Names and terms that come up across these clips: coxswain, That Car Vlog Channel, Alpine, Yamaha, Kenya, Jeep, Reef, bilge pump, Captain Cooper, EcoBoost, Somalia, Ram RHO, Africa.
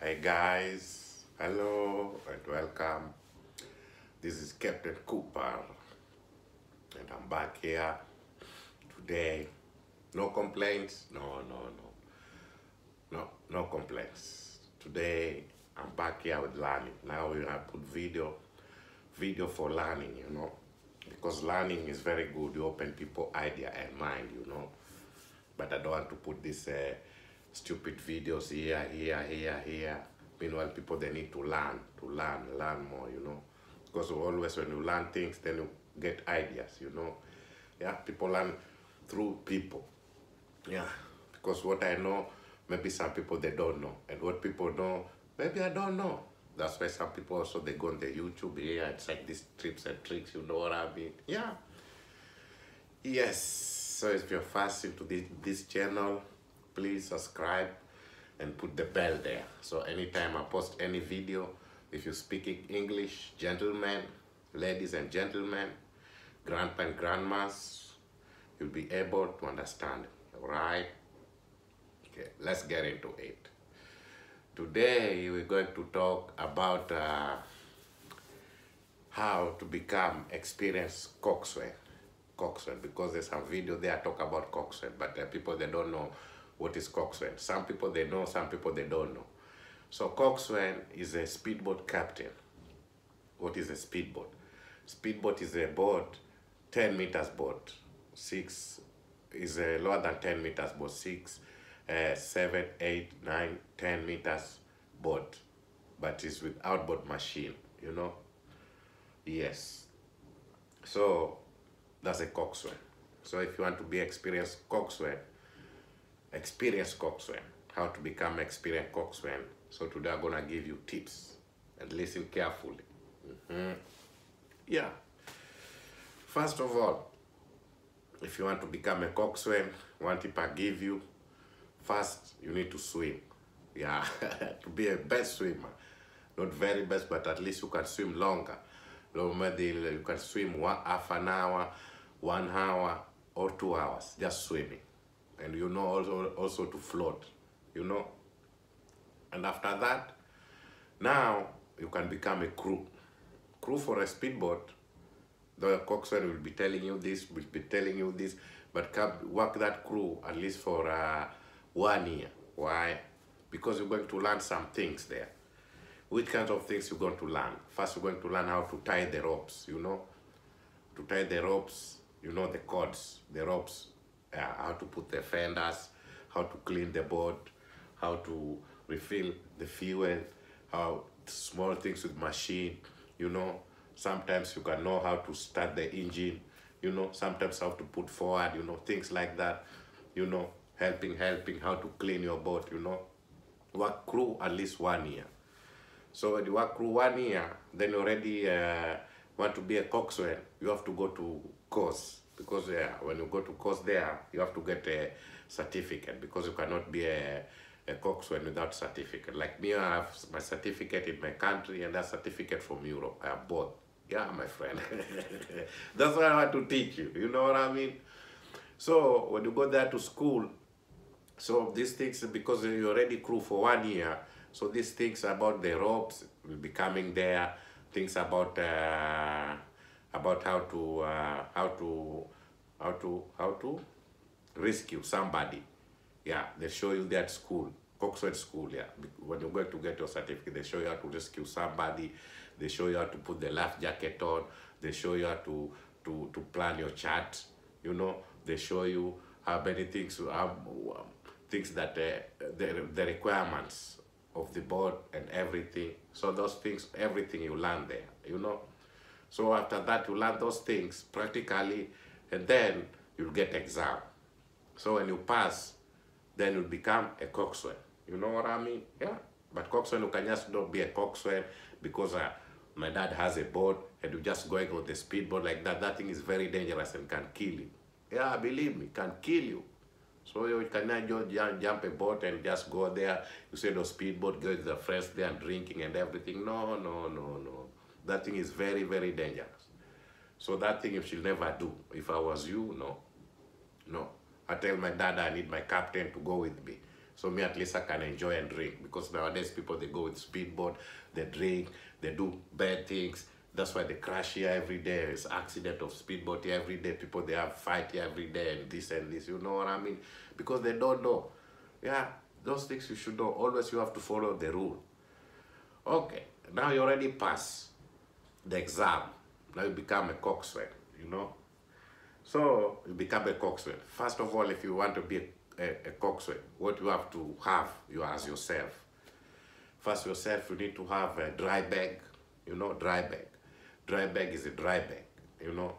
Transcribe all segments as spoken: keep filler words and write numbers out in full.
Hi guys, hello and welcome. This is Captain Cooper and I'm back here today. No complaints, no, no, no, no, no complaints. Today I'm back here with learning. Now we have put video, video for learning, you know, because learning is very good. You open people's idea and mind, you know, but I don't want to put this uh, stupid videos here, here, here, here. Meanwhile, people, they need to learn, to learn, learn more, you know. Because always when you learn things, then you get ideas, you know. Yeah, people learn through people. Yeah, because what I know, maybe some people, they don't know. And what people know, maybe I don't know. That's why some people also, they go on the YouTube here and check these tips and tricks, you know what I mean? Yeah. Yes, so if you're first into this, this channel, please subscribe and put the bell there. So anytime I post any video, if you're speaking English, gentlemen, ladies and gentlemen, grandpa and grandmas, you'll be able to understand. All right? Okay, let's get into it. Today, we're going to talk about uh, how to become experienced coxswain. Coxswain, because there's some video there talk about coxswain, but uh, people, they don't know what is coxswain. Some people, they know, some people, they don't know. So coxswain is a speedboat captain. What is a speedboat? Speedboat is a boat, ten meters boat, six is a lower than ten meters boat, six, uh, seven, eight, nine, ten meters boat, but it's with outboard machine, you know? Yes. So that's a coxswain. So if you want to be experienced coxswain, experienced coxswain, how to become experienced coxswain. So today I'm gonna give you tips and listen carefully. Mm-hmm. Yeah. First of all, if you want to become a coxswain, one tip I give you: first, you need to swim. Yeah, to be a best swimmer, not very best, but at least you can swim longer. You can swim one half an hour, one hour, or two hours just swimming. And you know also also to float, you know. And after that, now you can become a crew. Crew for a speedboat, the coxswain will be telling you this, will be telling you this, but come work that crew at least for uh, one year. Why? Because you're going to learn some things there. Which kinds of things you're going to learn? First, you're going to learn how to tie the ropes, you know. To tie the ropes, you know, the cords, the ropes, uh, how to put the fenders, how to clean the boat, how to refill the fuel, how small things with machine, you know. Sometimes you can know how to start the engine, you know. Sometimes how to put forward, you know, things like that, you know. Helping, helping, how to clean your boat, you know. Work crew at least one year. So when you work crew one year, then you already uh, want to be a coxswain, you have to go to course. Because uh, when you go to course there, you have to get a certificate, because you cannot be a a coxswain without certificate. Like me, I have my certificate in my country and that certificate from Europe. I have both. Yeah, my friend. That's what I want to teach you. You know what I mean? So when you go there to school, so these things, because you already crew for one year, so these things about the ropes will be coming there. Things about uh, about how to uh, how to how to how to rescue somebody. Yeah, they show you that school, coxswain school, yeah. When you're going to get your certificate, they show you how to rescue somebody. They show you how to put the life jacket on. They show you how to, to, to plan your chart. You know, they show you how many things, how, um, things that uh, the, the requirements of the board and everything. So those things, everything you learn there, you know. So after that, you learn those things practically, and then you'll get exam. So when you pass, then you'll become a coxswain. You know what I mean? Yeah. But coxswain, you can just not be a coxswain because uh, my dad has a boat and you just going on the speedboat like that. That thing is very dangerous and can kill you. Yeah, believe me, can kill you. So you cannot just jump a boat and just go there. You say, no, speedboat, go to the friends there and drinking and everything. No, no, no, no. That thing is very, very dangerous. So that thing you should never do. If I was you, no. No. I tell my dad I need my captain to go with me. So me at least I can enjoy and drink, because nowadays people, they go with speedboat, they drink, they do bad things. That's why they crash here every day. It's accident of speedboat here every day. People, they have fight here every day and this and this. You know what I mean? Because they don't know. Yeah, those things you should know. Always you have to follow the rule. Okay, now you already pass the exam. Now you become a coxswain, you know. So you become a coxswain. First of all, if you want to be a, a, a coxswain, what you have to have, you ask yourself. First yourself, you need to have a dry bag, you know, dry bag. Dry bag is a dry bag, you know,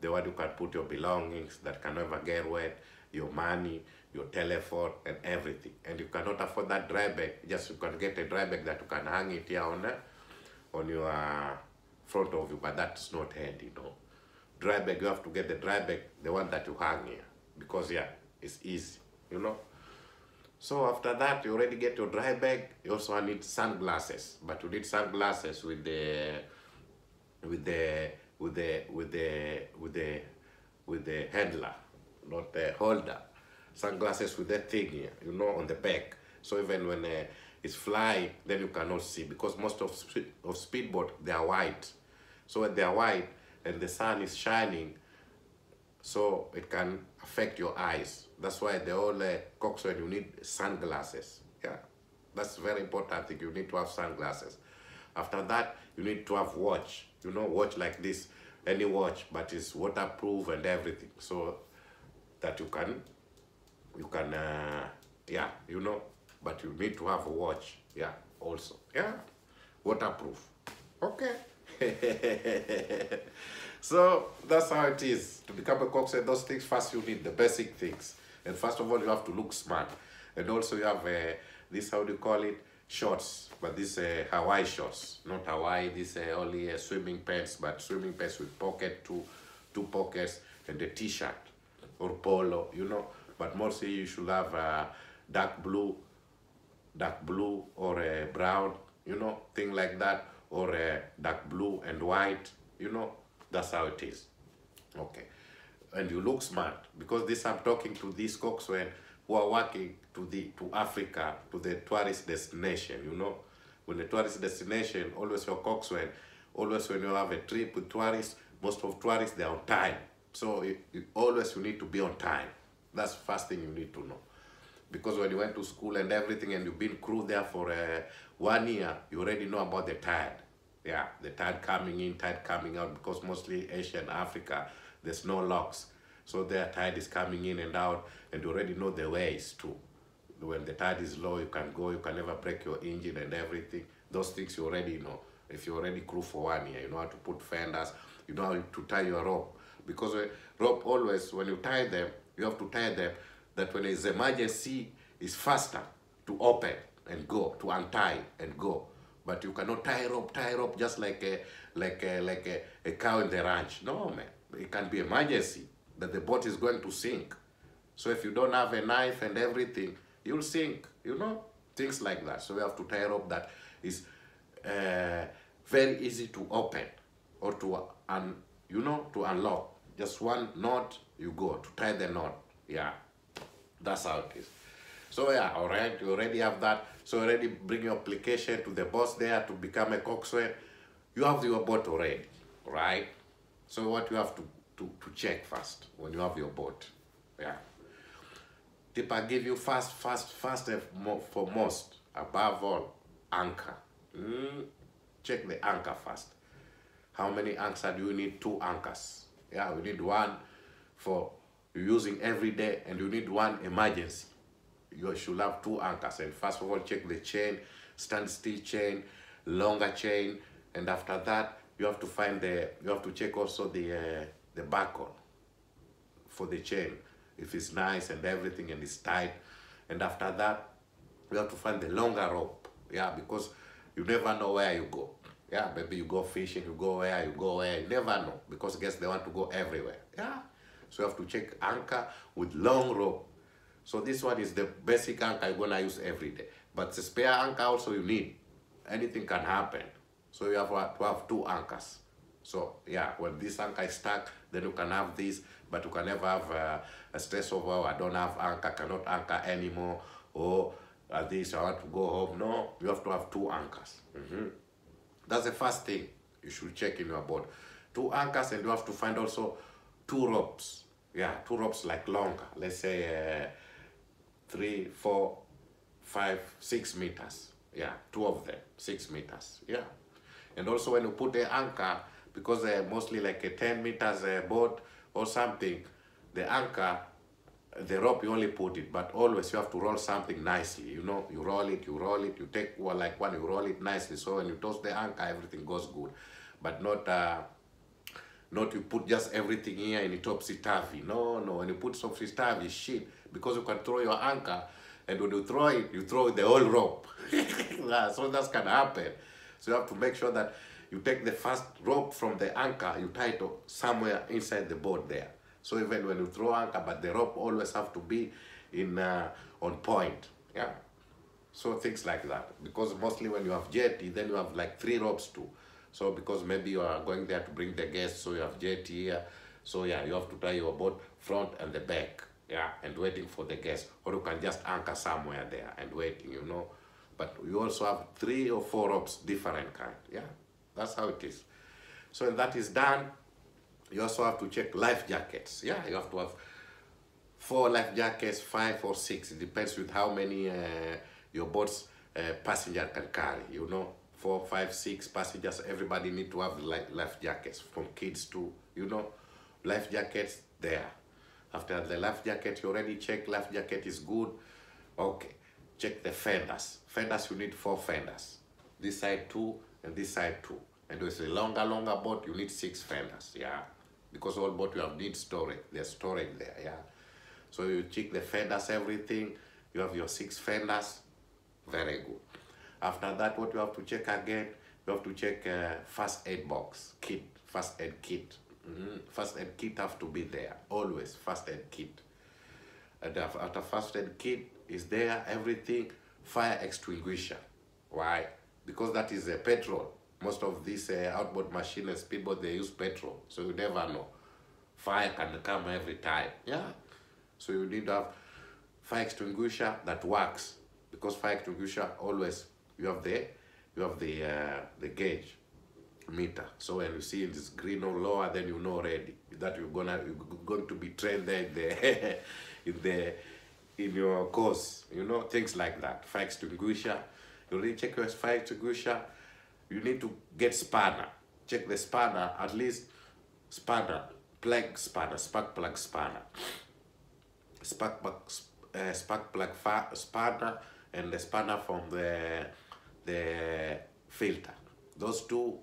the one you can put your belongings that can never get wet, your money, your telephone, and everything. And you cannot afford that dry bag, just you can get a dry bag that you can hang it here on, on your uh, front of you, but that's not handy, you know. Dry bag, you have to get the dry bag, the one that you hang here, because yeah, it's easy, you know. So after that, you already get your dry bag. You also need sunglasses, but you need sunglasses with the with the with the with the with the with the handler, not the holder. Sunglasses with that thing here, you know, on the back, so even when uh, it's flying, then you cannot see, because most of of speedboat, they are white. So when they are white and the sun is shining, so it can affect your eyes. That's why the whole uh, coxswain, you need sunglasses. Yeah, that's very important thing. You need to have sunglasses. After that, you need to have watch, you know, watch like this, any watch, but it's waterproof and everything, so that you can, you can, uh, yeah, you know, but you need to have a watch, yeah, also, yeah, waterproof, okay. So that's how it is. To become a coxswain, those things, first you need the basic things, and first of all, you have to look smart, and also you have uh, this, how do you call it, shorts, but these uh, Hawaii shorts, not Hawaii, these uh, only uh, swimming pants, but swimming pants with pocket, two, two pockets, and a t-shirt or polo, you know. But mostly you should have uh, dark blue, dark blue or uh, brown, you know, thing like that, or uh, dark blue and white, you know. That's how it is. Okay, and you look smart, because this I'm talking to these coxswain who are working to the to Africa, to the tourist destination, you know. When the tourist destination, always your coxswain, always when you have a trip with tourists, most of tourists, they're on time. So you, you always you need to be on time. That's the first thing you need to know. Because when you went to school and everything, and you've been crew there for uh, one year, you already know about the tide. Yeah, the tide coming in, tide coming out, because mostly Asia and Africa, there's no locks. So their tide is coming in and out, and you already know the ways too. When the tide is low, you can go, you can never break your engine and everything. Those things you already know. If you already crew for one year, you know how to put fenders, you know how to tie your rope. Because rope always, when you tie them, you have to tie them that when it's emergency, it's faster to open and go, to untie and go. But you cannot tie rope, tie rope just like a, like a, like a, a cow in the ranch. No, man, it can be emergency that the boat is going to sink. So if you don't have a knife and everything, you'll sink, you know, things like that. So we have to tie a rope that is uh, very easy to open or to, un you know, to unlock. Just one knot, you go, to tie the knot, yeah. That's how it is. So yeah, all right, you already have that. So already bring your application to the boss there to become a coxswain. You have your boat already, right? So what you have to To, to check first when you have your boat, yeah. Tip I give you first, first, first and foremost, above all, anchor. Mm, check the anchor first. How many anchors do you need? Two anchors. Yeah, we need one for using every day, and you need one emergency. You should have two anchors. And first of all, check the chain, standstill chain, longer chain, and after that, you have to find the. You have to check also the. Uh, the back on for the chain, if it's nice and everything and it's tight. And after that, you have to find the longer rope, yeah, because you never know where you go. Yeah, maybe you go fishing, you go where, you go where, you never know, because guess they want to go everywhere, yeah. So you have to check anchor with long rope. So this one is the basic anchor you're gonna use every day, but the spare anchor also you need. Anything can happen, so you have to have two anchors. So yeah, when this anchor is stuck, then you can have this, but you can never have uh, a stress over, I don't have anchor, cannot anchor anymore, or at this, I want to go home. No, you have to have two anchors. Mm-hmm. That's the first thing you should check in your boat. Two anchors, and you have to find also two ropes. Yeah, two ropes like longer. Let's say uh, three, four, five, six meters. Yeah, two of them, six meters. Yeah. And also when you put the anchor, because they're mostly like a ten meters uh, boat or something, the anchor, the rope, you only put it, but always you have to roll something nicely. You know, you roll it, you roll it, you take one like one, you roll it nicely. So when you toss the anchor, everything goes good. But not, uh, not you put just everything here and it topsy-turvy. No, no, when you put topsy-turvy, shit, because you can throw your anchor, and when you throw it, you throw the whole rope. So that's gonna happen. So you have to make sure that you take the first rope from the anchor, you tie it somewhere inside the boat there. So even when you throw anchor, but the rope always have to be in uh, on point. Yeah. So things like that. Because mostly when you have jetty, then you have like three ropes too. So because maybe you are going there to bring the guests, so you have jetty here. So yeah, you have to tie your boat front and the back. Yeah, and waiting for the guests. Or you can just anchor somewhere there and waiting, you know. But you also have three or four ropes, different kind. Yeah, that's how it is. So when that is done, you also have to check life jackets. Yeah, you have to have four life jackets, five or six. It depends with how many uh, your boat's uh, passenger can carry. You know, four, five, six passengers. Everybody need to have life, life jackets, from kids to, you know, life jackets there. After the life jacket, you already check life jacket is good. Okay. Check the fenders. Fenders, you need four fenders. This side two and this side two. And with a longer, longer boat, you need six fenders. Yeah. Because all boat you have need storage. There's storage there. Yeah. So you check the fenders, everything. You have your six fenders. Very good. After that, what you have to check again, you have to check uh, first aid box, kit, first aid kit. Mm-hmm. First aid kit have to be there. Always first aid kit. And after first aid kit, is there everything, fire extinguisher. Why? Because that is a petrol. Most of these uh, outboard machine and speedboat, they use petrol, so you never know. Fire can come every time. Yeah, so you need to have fire extinguisher that works, because fire extinguisher always you have the you have the uh, the gauge meter. So when you see it is green or lower, then you know already that you're gonna you're going to be trained there in the in the in your course, you know, things like that. Fire extinguisher, you really check your fire extinguisher. You need to get spanner. Check the spanner, at least spanner, plug spanner, spark plug spanner, spark plug, uh, spark plug spanner, and the spanner from the the filter. Those two,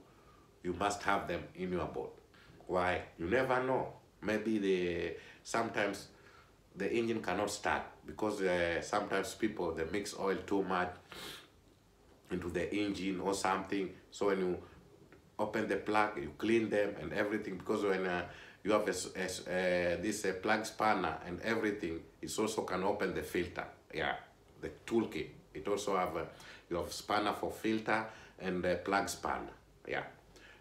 you must have them in your boat. Why? You never know. Maybe the sometimes the engine cannot start, because uh, sometimes people, they mix oil too much into the engine or something. So when you open the plug, you clean them and everything, because when uh, you have a, a, a, this a plug spanner and everything, it also can open the filter. Yeah, the toolkit. It also have a, you have spanner for filter and a plug spanner. Yeah,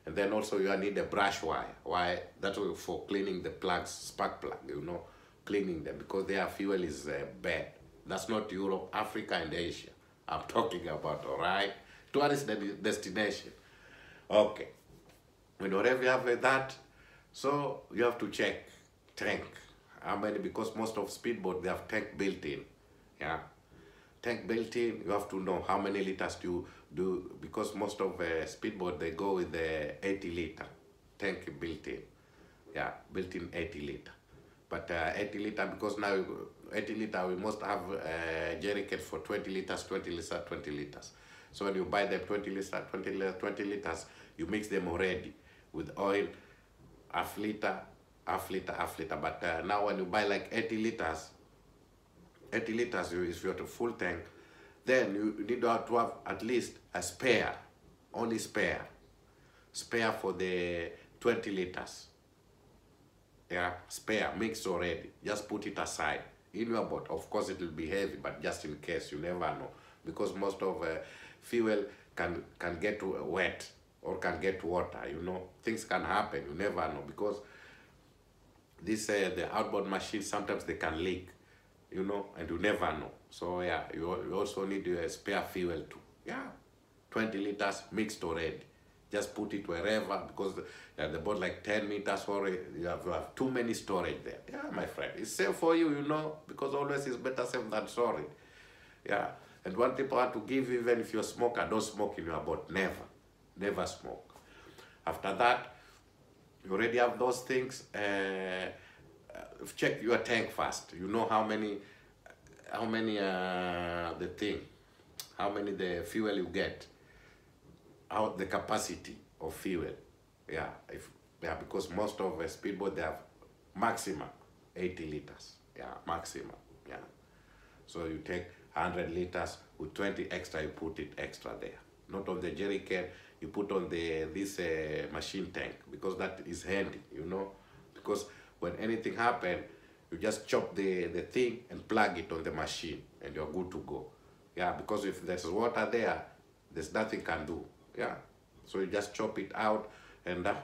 and then also you need a brush wire. Why? That's for cleaning the plugs, spark plug, you know, cleaning them, because their fuel is uh, bad. That's not Europe, Africa and Asia I'm talking about, all right? Tourist destination. Okay. Whenever you have that, so you have to check tank. How many? Because most of speedboat, they have tank built in. Yeah. Tank built in, you have to know how many liters do you do, because most of uh, speedboat, they go with the eighty liter tank built in. Yeah, built in eighty liter. But uh, eighty liter, because now eighty liter, we must have a uh, jerry can for twenty liters, twenty liters, twenty liters. So when you buy them twenty liters, twenty liters, twenty liters, you mix them already with oil, half liter, half liter, half liter. But uh, now when you buy like eighty liters, eighty liters is your full tank, then you need to have at least a spare, only spare, spare for the twenty liters. Yeah, spare, mixed already. Just put it aside in your boat. Of course, it will be heavy, but just in case, you never know, because most of uh, fuel can can get wet or can get water. You know, things can happen. You never know, because this uh, the outboard machines sometimes they can leak. you know, and you never know. So yeah, you, you also need a spare fuel too. Yeah, twenty liters mixed already. Just put it wherever, because yeah, the boat like ten meters already, you have, you have too many storage there. Yeah, my friend, it's safe for you, you know, because always it's better safe than sorry. Yeah, and one tip I have to give, even if you're a smoker, don't smoke in your boat, never, never smoke. After that, you already have those things. Uh, check your tank first. You know how many, how many uh, the thing, how many the fuel you get, how the capacity of fuel. Yeah, if yeah, because most of the speedboat they have maximum eighty liters. Yeah, maximum. Yeah, so you take one hundred liters with twenty extra. You put it extra there. Not on the jerry can. You put on the this uh, machine tank, because that is handy. You know, because when anything happens, you just chop the, the thing and plug it on the machine and you're good to go. Yeah, because if there's water there, there's nothing can do. Yeah, so you just chop it out and uh,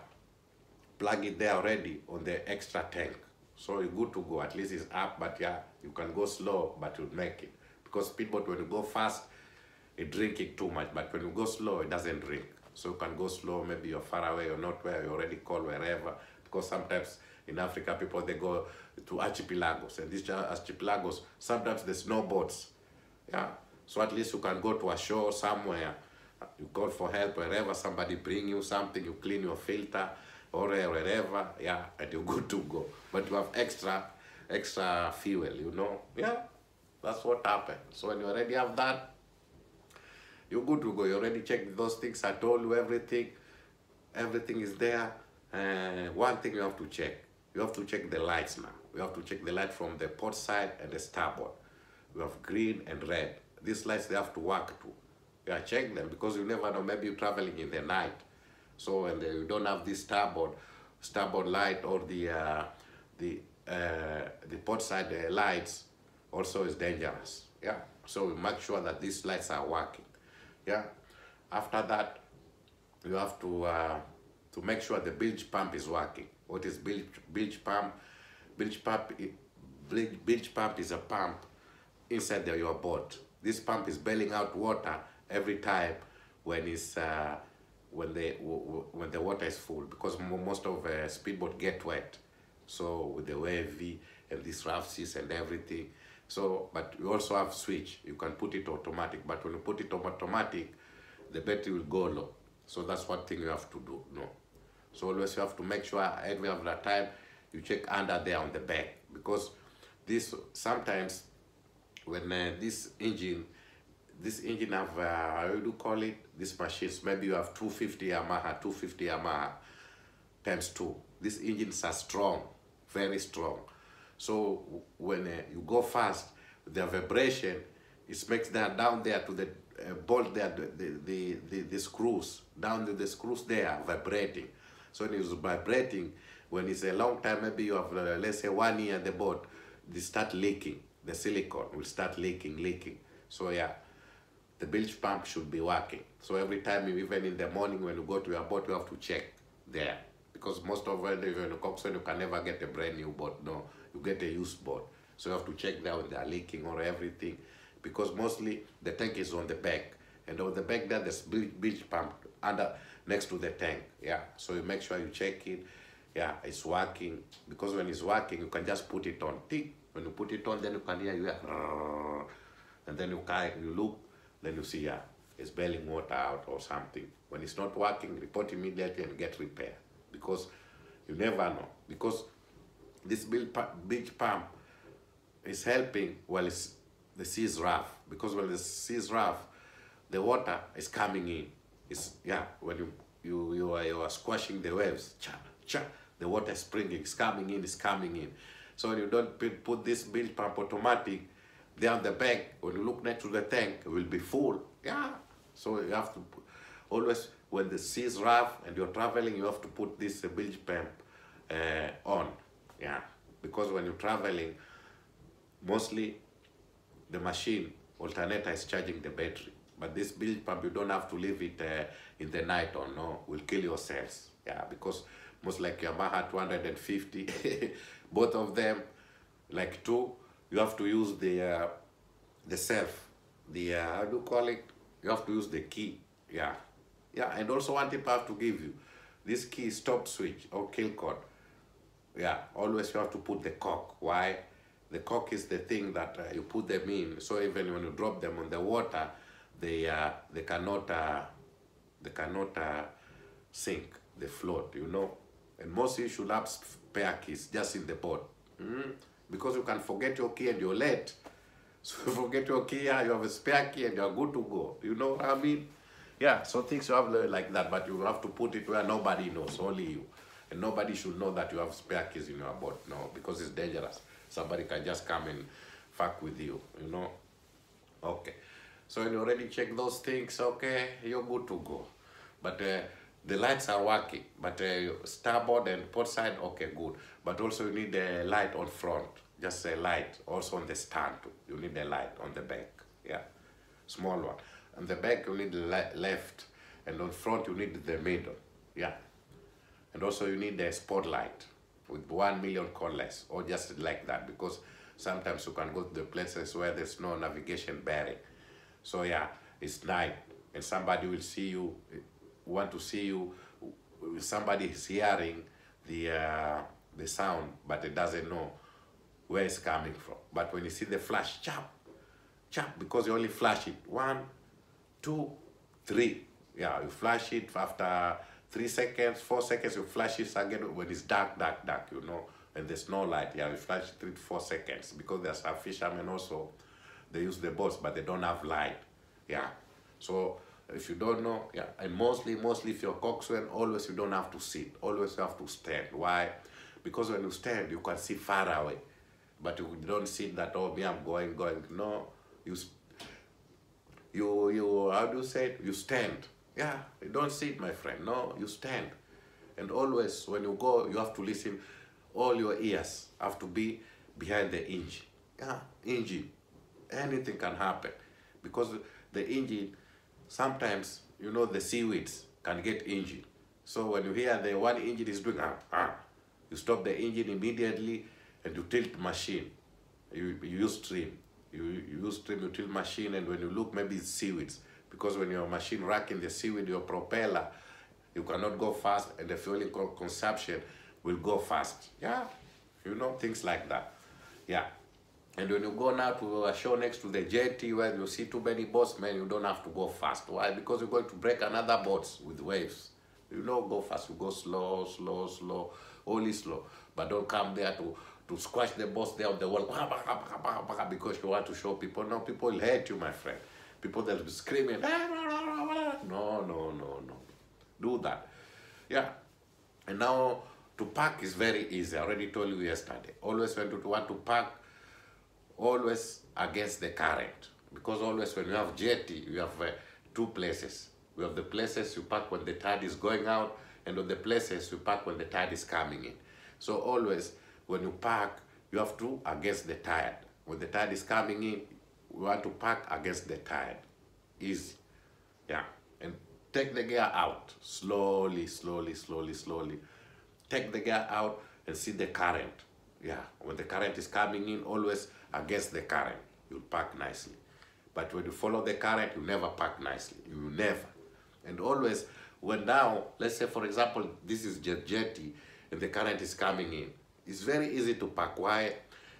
plug it there already on the extra tank. So you're good to go, at least it's up, but yeah, you can go slow, but you'll make it. Because speedboat, when you go fast, it drinks it too much, but when you go slow, it doesn't drink. So you can go slow, maybe you're far away or not where, you already call wherever, because sometimes in Africa, people, they go to archipelagos, and these archipelagos, sometimes there's no boats. Yeah, so at least you can go to a shore somewhere, you call for help wherever, somebody bring you something, you clean your filter, or wherever, yeah, and you're good to go. But you have extra, extra fuel, you know, yeah, that's what happened. So when you already have that, you're good to go, you already checked those things, I told you everything, everything is there. Uh, one thing you have to check, you have to check the lights now. We have to check the light from the port side and the starboard. We have green and red. These lights, they have to work too. Yeah, check them, because you never know, maybe you're traveling in the night. So and you don't have this starboard, starboard light or the, uh, the, uh, the port side uh, lights also is dangerous. Yeah, so we make sure that these lights are working. Yeah, after that, you have to, uh, to make sure the bilge pump is working. What is bilge, bilge pump? Bilge pump, bilge, bilge pump is a pump inside the, your boat. This pump is bailing out water every time when it's uh, when the when the water is full, because most of uh, speedboat get wet. So with the wavy and these rough seas and everything. So, but you also have switch. You can put it automatic, but when you put it automatic, the battery will go low. So that's one thing you have to do. No. So always you have to make sure every other time you check under there on the back, because this sometimes when uh, this engine, this engine have, uh, how do you call it, these machines, maybe you have two fifty Yamaha, two fifty Yamaha times two. These engines are strong, very strong. So when uh, you go fast, the vibration, it makes that down there to the uh, bolt there, the, the, the, the screws, down to the screws there vibrating. So when it's vibrating, when it's a long time, maybe you have, uh, let's say, one year the boat, they start leaking. The silicone will start leaking, leaking. So yeah, the bilge pump should be working. So every time, even in the morning when you go to your boat, you have to check there. Because most of the time, when you coxswain, you can never get a brand new boat. No, you get a used boat. So you have to check there when they are leaking or everything. Because mostly the tank is on the back. And on the back there, there's bilge pump under next to the tank. Yeah, so you make sure you check it. Yeah, it's working, because when it's working, you can just put it on. Tick. When you put it on, then you can hear, you hear, and then you can, you look, then you see, yeah, it's bailing water out or something. When it's not working, report immediately and get repair, because you never know. Because this big pump is helping while it's, the sea is rough, because when the sea is rough, the water is coming in. It's, yeah, when you you you are, you are squashing the waves, cha cha. The water is springing, it's coming in, it's coming in. So when you don't put this bilge pump automatic there on the back, when you look next to the tank, it will be full. Yeah. So you have to put, always when the sea is rough and you're traveling, you have to put this bilge pump uh, on. Yeah. Because when you're traveling, mostly the machine alternator is charging the battery. But this bilge pump, you don't have to leave it uh, in the night or no, will kill your cells. Yeah, because most like Yamaha two hundred fifty, both of them, like two, you have to use the uh, the self, the uh, how do you call it? You have to use the key, yeah, yeah. And also one tip I have to give you, this key stop switch or kill cord, yeah. Always you have to put the cork. Why? The cork is the thing that uh, you put them in, so even when you drop them on the water, they uh, they cannot uh, they cannot uh, sink. They float, you know. And mostly you should have spare keys just in the boat. Mm? Because you can forget your key and you're late. So you forget your key, you have a spare key and you're good to go. You know what I mean? Yeah, so things you have like that, but you have to put it where nobody knows, only you. And nobody should know that you have spare keys in your boat, no, because it's dangerous. Somebody can just come and fuck with you, you know? Okay, so you already check those things, okay, you're good to go. But uh, the lights are working, but uh, starboard and port side, okay, good. But also you need a light on front, just a light, also on the stern too. You need a light on the back, yeah, small one. On the back you need left, and on front you need the middle, yeah. And also you need a spotlight with one million colours, or just like that, because sometimes you can go to the places where there's no navigation bearing. So yeah, it's night, and somebody will see you, want to see you, somebody is hearing the, uh, the sound, but it doesn't know where it's coming from. But when you see the flash, chap, chap, because you only flash it, one, two, three. Yeah, you flash it after three seconds, four seconds, you flash it again when it's dark, dark, dark, you know, and there's no light. Yeah, you flash it three to four seconds, because there's some fishermen also, they use the boats, but they don't have light. Yeah, so if you don't know, yeah, and mostly, mostly if you're coxswain, always you don't have to sit, always you have to stand. Why? Because when you stand, you can see far away, but you don't see that, oh, me, I'm going, going. No, you, you, you, how do you say it? You stand. Yeah, you don't sit, my friend. No, you stand. And always, when you go, you have to listen. All your ears have to be behind the engine. Yeah, engine. Anything can happen, because the engine, sometimes, you know, the seaweeds can get injured. So when you hear the one engine is doing, ah, ah, you stop the engine immediately and you tilt machine. You, you use trim. You, you use trim, you tilt machine, and when you look, maybe it's seaweeds. Because when your machine racking the seaweed, your propeller, you cannot go fast, and the fuel consumption will go fast. Yeah, you know, things like that. Yeah. And when you go now to a shore next to the jetty where you see too many boats, man, you don't have to go fast. Why? Because you're going to break another boats with waves. You don't go fast, you go slow, slow, slow, only slow. But don't come there to, to squash the boats there on the wall, because you want to show people. No, people will hate you, my friend. People that will be screaming, no, no, no, no. Do that. Yeah. And now to park is very easy. I already told you yesterday. Always when you want to park, always against the current, because always when you have jetty, you have uh, two places. You have the places you park when the tide is going out, and on the places you park when the tide is coming in. So always when you park, you have to against the tide. When the tide is coming in, you want to park against the tide. Easy, yeah. And take the gear out slowly, slowly, slowly, slowly. Take the gear out and see the current. Yeah, when the current is coming in, always against the current, you'll park nicely. But when you follow the current, you never park nicely. You never. And always, when now, let's say, for example, this is jet jetty, and the current is coming in. It's very easy to park. Why?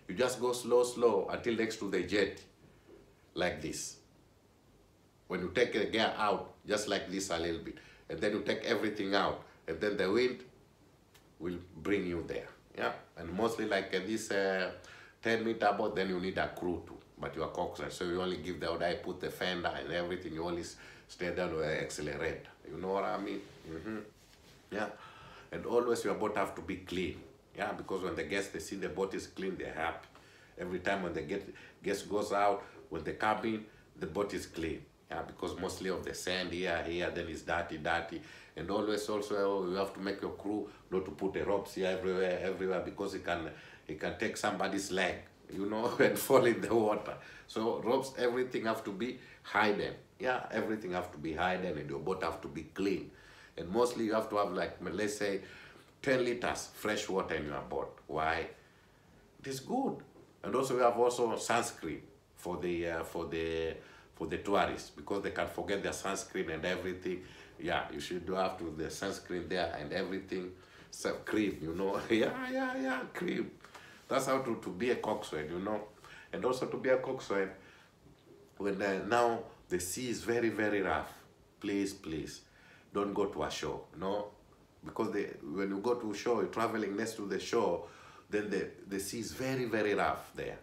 You just go slow, slow, until next to the jetty, like this. When you take the gear out, just like this a little bit, and then you take everything out, and then the wind will bring you there. Yeah, and mostly like uh, this uh, ten meter boat, then you need a crew too, but you are coxswain, so you only give the order, I put the fender and everything, you only stay there with the accelerator. You know what I mean? Mm-hmm. Yeah, and always your boat have to be clean. Yeah, because when the guests, they see the boat is clean, they're happy. Every time when the guest, guest goes out, when they come in, the boat is clean. Yeah, because mostly of the sand here, here, then it's dirty, dirty. And always also you have to make your crew not to put the ropes here everywhere, everywhere, because it can, it can take somebody's leg, you know, and fall in the water. So ropes, everything have to be hidden. Yeah, everything have to be hidden, and your boat have to be clean. And mostly you have to have like, let's say, ten liters fresh water in your boat. Why? It is good. And also we have also sunscreen for the uh, for the for the tourists, because they can forget their sunscreen and everything. Yeah, you should have to the sunscreen there and everything. So cream, you know. yeah, yeah, yeah, cream. That's how to, to be a coxswain, you know. And also to be a coxswain, when uh, now the sea is very, very rough. Please, please, don't go to a shore, no? Because they, when you go to shore, you're traveling next to the shore, then the, the sea is very, very rough there.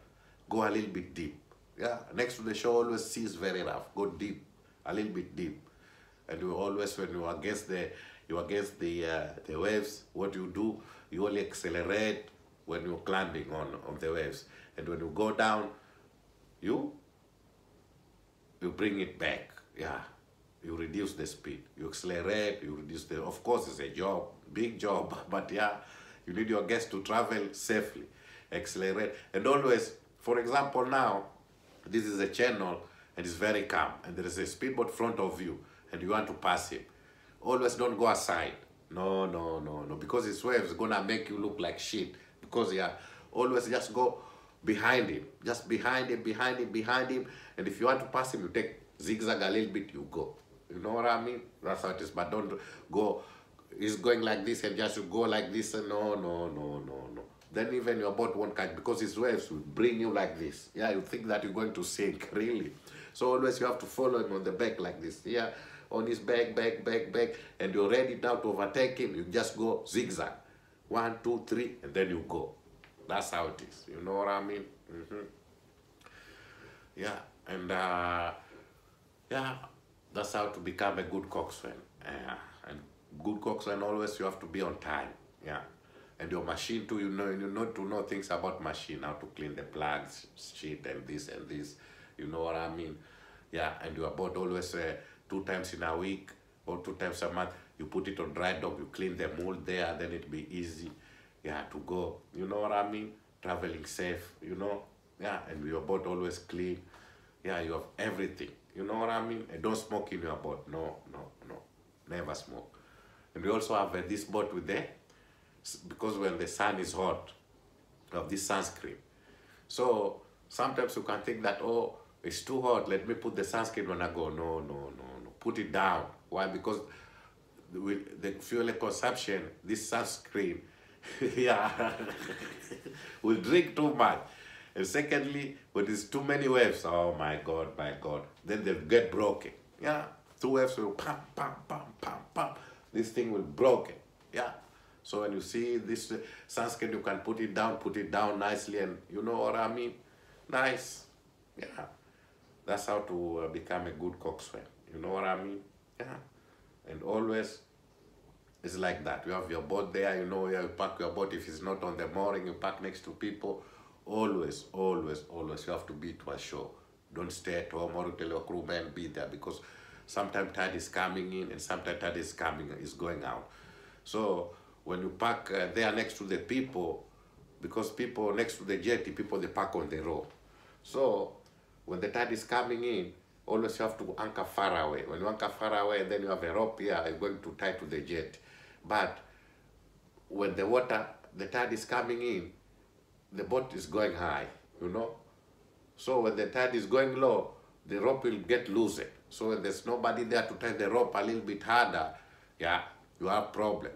Go a little bit deep. Yeah, next to the shore, always sea is very rough. Go deep, a little bit deep. And you always, when you are against the, you are against the, uh, the waves, what you do, you only accelerate when you're climbing on, on the waves. And when you go down, you, you bring it back, yeah. You reduce the speed, you accelerate, you reduce the, of course it's a job, big job, but yeah, you need your guests to travel safely, accelerate. And always, for example now, this is a channel and it's very calm and there is a speedboat front of you and you want to pass him. Always don't go aside, no, no, no, no, because his waves gonna make you look like shit, because yeah, always just go behind him, just behind him, behind him, behind him, and if you want to pass him, you take zigzag a little bit, you go. You know what I mean? That's how it is. But don't go, he's going like this and just go like this. No, no, no, no, no. Then even your boat won't catch because his waves will bring you like this. Yeah, you think that you're going to sink, really. So always you have to follow him on the back like this. Yeah, on his back, back, back, back. And you're ready now to overtake him. You just go zigzag. One, two, three, and then you go. That's how it is. You know what I mean? Mm-hmm. Yeah, and uh, yeah. That's how to become a good coxswain. Yeah. And good coxswain always you have to be on time. Yeah. And your machine too, you know, you know to know things about machine, how to clean the plugs, shit and this and this. You know what I mean? Yeah. And your boat always uh, two times in a week or two times a month, you put it on dry dock, you clean the mold there, then it'll be easy. Yeah, to go. You know what I mean? Traveling safe, you know? Yeah. And your boat always clean. Yeah, you have everything. You know what I mean? And don't smoke in your boat. No, no, no. Never smoke. And we also have uh, this boat with the, because when the sun is hot, you have this sunscreen. So sometimes you can think that, oh, it's too hot. Let me put the sunscreen when I go. No, no, no, no. Put it down. Why? Because with the fuel consumption, this sunscreen, yeah, will drink too much. And secondly, when there's too many waves, oh my God, my God, then they'll get broken. Yeah, two waves will pam, pam, pam, pam, pam. This thing will broken. Yeah. So when you see this sunscreen, you can put it down, put it down nicely, and you know what I mean? Nice. Yeah. That's how to become a good coxswain. You know what I mean? Yeah. And always, it's like that. You have your boat there, you know, you park your boat. If it's not on the mooring, you park next to people. Always, always, always, you have to be to a shore. Don't stay at home or tell your crewman be there, because sometimes tide is coming in and sometimes tide is coming, is going out. So when you park uh, there next to the people, because people next to the jetty, people they park on the road. So when the tide is coming in, always you have to anchor far away. When you anchor far away, then you have a rope here, you're going to tie to the jetty. But when the water, the tide is coming in, the boat is going high, you know. So when the tide is going low, the rope will get loosened. So when there's nobody there to tie the rope a little bit harder, yeah, you have a problem.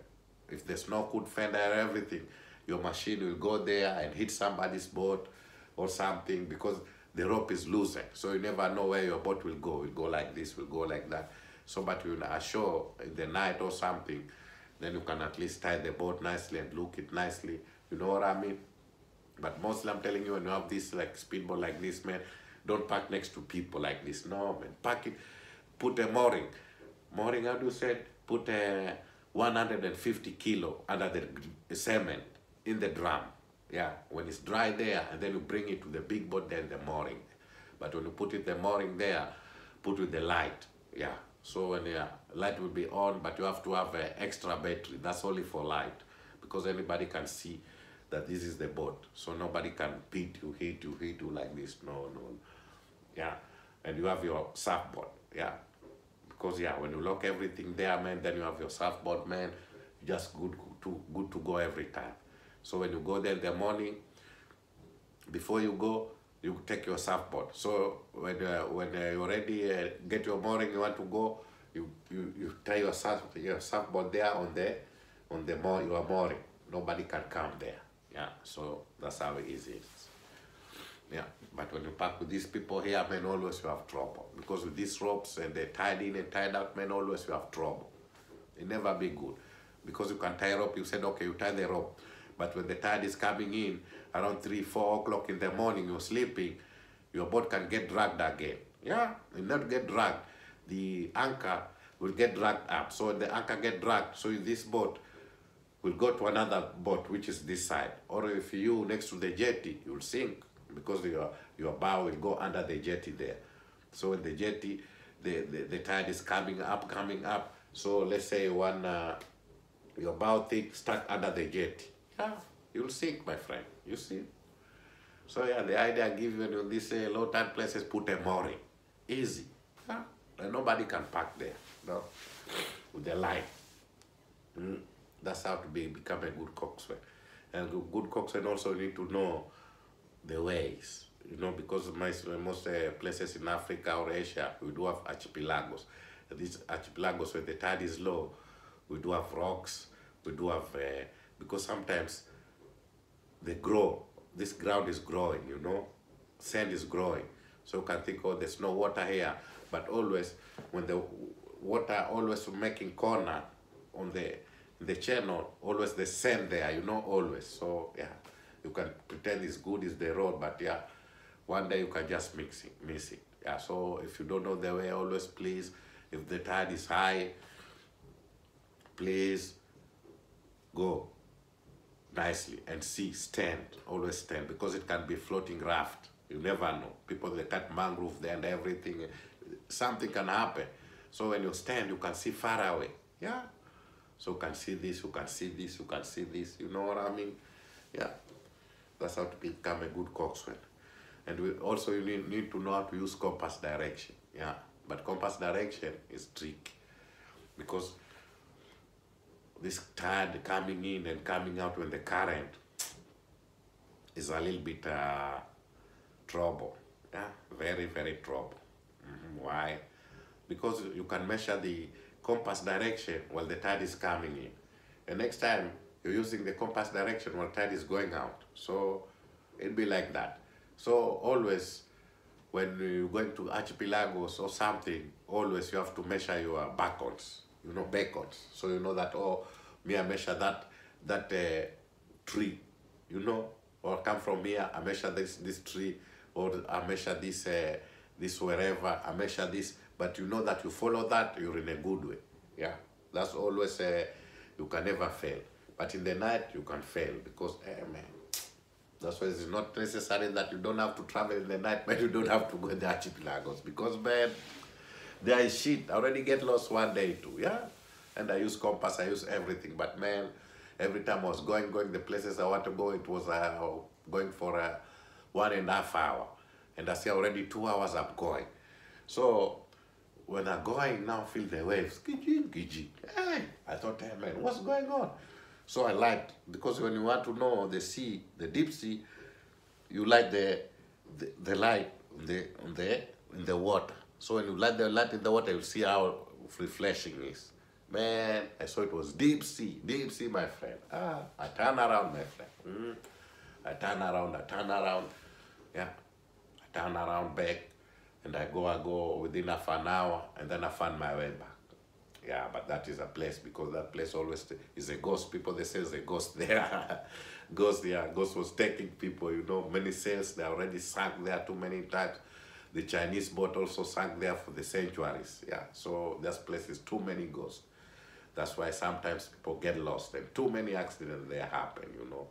If there's no good fender or everything, your machine will go there and hit somebody's boat or something because the rope is loosened. So you never know where your boat will go. It will go like this, will go like that. So but you'll ashore in the night or something, then you can at least tie the boat nicely and look it nicely. You know what I mean? But mostly I'm telling you, when you have this like speedboat like this, man, don't park next to people like this. No, man, park it, put a mooring. Mooring, how do you say it? Put a one hundred fifty kilo under the cement in the drum. Yeah, when it's dry there, and then you bring it to the big boat, then the mooring. But when you put it the mooring there, put with the light. Yeah, so when the light will be on, but you have to have an extra battery. That's only for light, because anybody can see that this is the boat, so nobody can beat you, hit you, hit you like this. No, no, yeah. And you have your surfboard, yeah, because yeah, when you lock everything there, man, then you have your surfboard, man, just good to good to go every time. So when you go there in the morning, before you go, you take your surfboard. So when uh, when uh, you already uh, get your mooring, you want to go, you you, you tie your surf your surfboard there on the on the moor your mooring. Nobody can come there. Yeah. So that's how easy it is. Yeah. But when you park with these people here, man, always you have trouble, because with these ropes and they tied in and tied out, man, always you have trouble. It never be good, because you can tie rope. You said okay, you tie the rope. But when the tide is coming in, around three, four o'clock in the morning, you're sleeping, your boat can get dragged again. Yeah, you not get dragged. The anchor will get dragged up. So the anchor get dragged. So this boat will go to another boat, which is this side. Or if you next to the jetty, you'll sink, because your, your bow will go under the jetty there. So when the jetty, the, the, the tide is coming up, coming up. So let's say one, uh, your bow thing stuck under the jetty. Yeah, you'll sink, my friend. You see? So yeah, the idea I give you in these uh, low tide places, put a mooring. Easy. Yeah? And nobody can park there, no? With a line. Mm. That's how to be, become a good coxswain. And good coxswain also need to know the ways. You know, because my, most uh, places in Africa or Asia, we do have archipelagos. These archipelagos, when the tide is low, we do have rocks, we do have... Uh, because sometimes they grow, this ground is growing, you know, sand is growing. So you can think, oh, there's no water here. But always, when the water always making corner on the the channel, always the sand there, you know, always. So yeah, you can pretend it's good, it's the road, but yeah, one day you can just mix it, miss it. Yeah, so if you don't know the way, always please, if the tide is high, please go nicely and see, stand, always stand, because it can be floating raft. You never know. People, they cut mangrove there and everything. Something can happen. So when you stand, you can see far away. Yeah. So you can see this, you can see this, you can see this. You know what I mean? Yeah. That's how to become a good coxswain. And we also, you need, need to know how to use compass direction. Yeah. But compass direction is tricky, because this tide coming in and coming out when the current is a little bit uh, trouble. Yeah? Very, very trouble. Mm-hmm. Why? Because you can measure the compass direction while the tide is coming in. And next time, you're using the compass direction while tide is going out. So it'll be like that. So always, when you're going to archipelagos or something, always you have to measure your beacons. You know, beacons. So you know that, oh, me, I measure that that uh, tree, you know, or come from here, I measure this this tree, or I measure this uh, this wherever, I measure this. But you know that you follow that, you're in a good way. Yeah, that's always, uh, you can never fail. But in the night, you can fail, because, eh, man, that's why it's not necessary that you don't have to travel in the night, but you don't have to go in the archipelagos, because, man, there is shit. I already get lost one day too, yeah? And I use compass, I use everything. But man, every time I was going, going the places I want to go, it was uh, going for uh, one and a half hour. And I see already two hours I'm going. So when I'm going now, feel the waves. Hey, I thought, hey man, what's going on? So I liked, because when you want to know the sea, the deep sea, you like the, the, the light on the, on the, in the water. So when you light the light in the water, you'll see how refreshing it is. Man, I saw it was deep sea, deep sea, my friend. Ah, I turn around, my friend. Mm. I turn around, I turn around. Yeah, I turn around back, and I go, I go within half an hour, and then I find my way back. Yeah, but that is a place, because that place always is a ghost. People, they say there's a ghost there. Ghost, yeah, ghost was taking people, you know. Many sails, they already sank there too many times. The Chinese boat also sank there for the centuries. Yeah, so this place is too many ghosts. That's why sometimes people get lost, and too many accidents there happen, you know.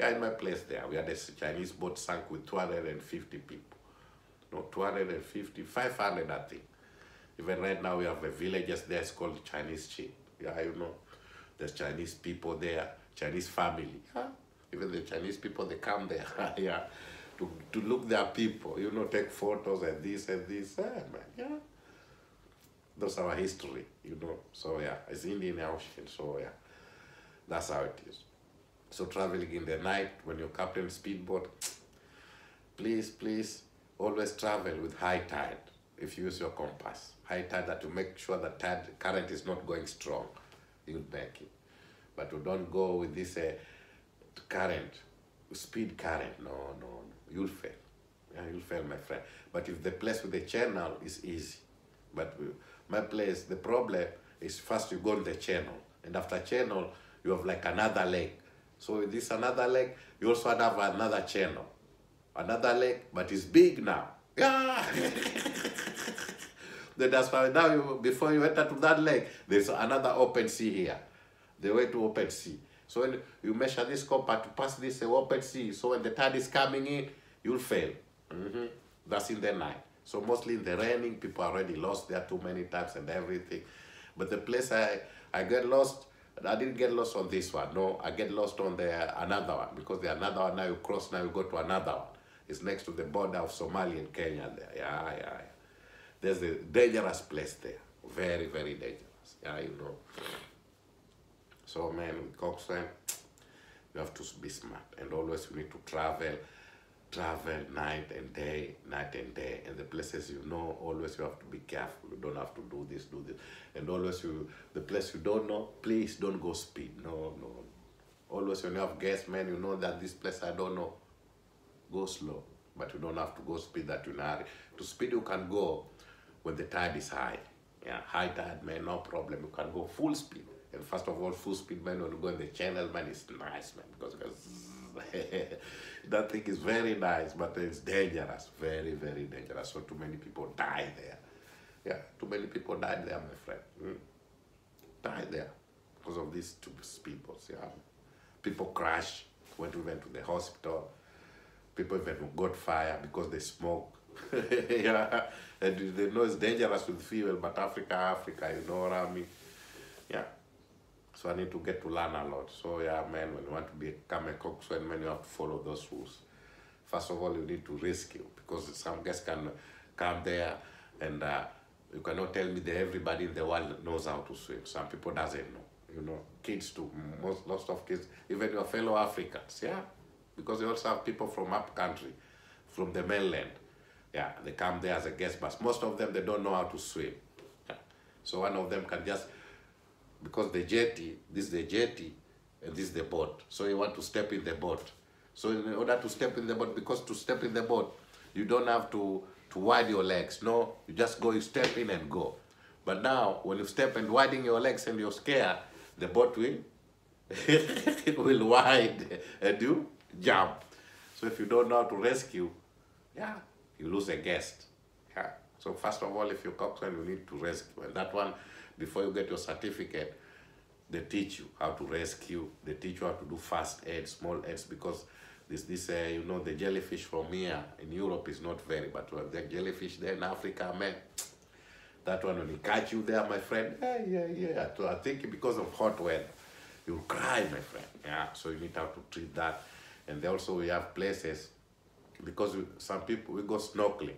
Yeah, in my place there, we had a Chinese boat sank with two hundred fifty people. No, two hundred fifty, five hundred, I think. Even right now, we have a villages there, it's called Chinese Chi. Yeah, you know, there's Chinese people there, Chinese family. Yeah? Even the Chinese people, they come there. Yeah. To, to look their people, you know, take photos and this and this, yeah, man, yeah. That's our history, you know. So yeah, it's Indian Ocean, so yeah, that's how it is. So traveling in the night, when you're captain speedboat, please, please always travel with high tide if you use your compass. High tide, that you make sure the tide current is not going strong, you'll make it. But you don't go with this uh, current, speed current, no, no, no. You'll fail. Yeah, you'll fail, my friend. But if the place with the channel is easy, but my place, the problem is first you go to the channel, and after channel, you have like another lake. So with this another lake, you also have another channel. Another lake, but it's big now. Yeah! Then that's why now, you, before you enter to that lake, there's another open sea here. The way to open sea. So when you measure this compass to pass this open sea, so when the tide is coming in, you'll fail. Mm-hmm. That's in the night. So mostly in the raining, people are already lost there too many times and everything. But the place I, I get lost, I didn't get lost on this one. No, I get lost on the another one, because the another one, now you cross, now you go to another one. It's next to the border of Somalia and Kenya there. Yeah, yeah, yeah. There's a dangerous place there. Very, very dangerous. Yeah, you know. So, man, with coxswain, you have to be smart. And always you need to travel, travel night and day, night and day. And the places you know, always you have to be careful. You don't have to do this, do this. And always you, the place you don't know, please don't go speed. No, no. Always when you have guests, man, you know that this place I don't know. Go slow, but you don't have to go speed that you know. To speed you can go when the tide is high. Yeah, high tide, man, no problem. You can go full speed. And first of all, full speed, man, when you go in the channel, man, it's nice, man, because that thing is very nice, but it's dangerous, very, very dangerous. So too many people die there. Yeah, too many people die there, my friend. Mm. Die there because of these two speedboats. Yeah, people crash. Went we went to the hospital. People even got fire because they smoke. Yeah, and they know it's dangerous with fuel, but Africa, Africa, you know what I mean? Yeah. So I need to get to learn a lot. So yeah, man, when you want to become a coxswain, man, you have to follow those rules. First of all, you need to rescue, because some guys can come there, and uh, you cannot tell me that everybody in the world knows how to swim. Some people doesn't know. You know, kids too. Most, lots of kids, even your fellow Africans, yeah. Because you also have people from up country, from the mainland. Yeah, they come there as a guest, but most of them, they don't know how to swim. Yeah. So one of them can just, because the jetty, this is the jetty, and this is the boat. So you want to step in the boat. So in order to step in the boat, because to step in the boat, you don't have to, to wide your legs. No, you just go, you step in and go. But now, when you step and widening your legs and you're scared, the boat will, it will wide and you jump. So if you don't know how to rescue, yeah, you lose a guest. Yeah. So first of all, if you're coxswain, you need to rescue. And that one, before you get your certificate, they teach you how to rescue. They teach you how to do first aid, small aids, because this, this, uh, you know, the jellyfish from here in Europe is not very, but when the jellyfish there in Africa, man, that one when it catch you there, my friend, yeah, yeah, yeah. So I think because of hot weather, you'll cry, my friend. Yeah. So you need how to treat that. And also we have places, because we, some people, we go snorkeling.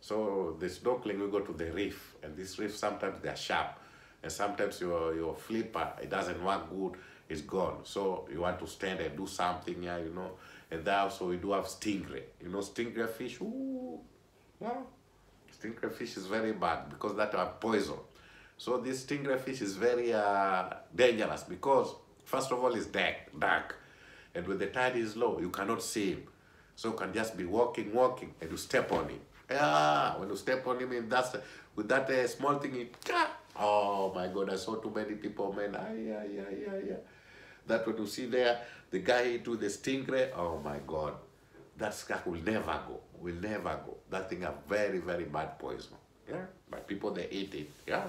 So the snorkeling, we go to the reef, and this reef, sometimes they're sharp, and sometimes your, your flipper, it doesn't work good, it's gone. So you want to stand and do something, yeah, you know. And there also we do have stingray. You know, stingray fish, ooh, yeah. Stingray fish is very bad, because that are poison. So this stingray fish is very uh, dangerous, because first of all, it's dark, dark. And when the tide is low, you cannot see him. So you can just be walking, walking, and you step on him. Ah, when you step on him, that's, with that uh, small thing, it, ah, oh my God, I saw too many people, man. Ah, yeah, yeah, yeah, yeah. That when you see there, the guy to the stingray, oh my God, that shark will never go, will never go. That thing has very, very bad poison. Yeah, but people, they eat it, yeah,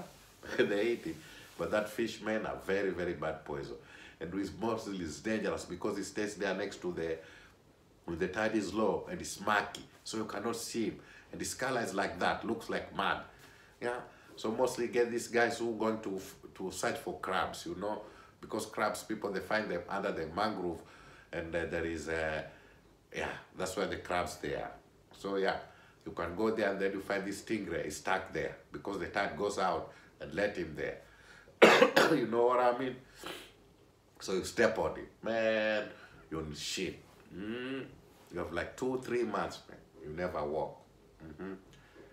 they eat it. But that fish, man, are very, very bad poison. And it's mostly it's dangerous because it stays there next to the, when the tide is low and it's murky, so you cannot see him. And his color is like that, looks like mud. Yeah, so mostly get these guys who are going to, to search for crabs, you know, because crabs, people, they find them under the mangrove, and uh, there is, uh, yeah, that's where the crabs they are. So yeah, you can go there and then you find this stingray is stuck there because the tide goes out and let him there. You know what I mean? So you step on it, man, you're in shit. Mm. You have like two, three months, man. You never walk. Mm-hmm.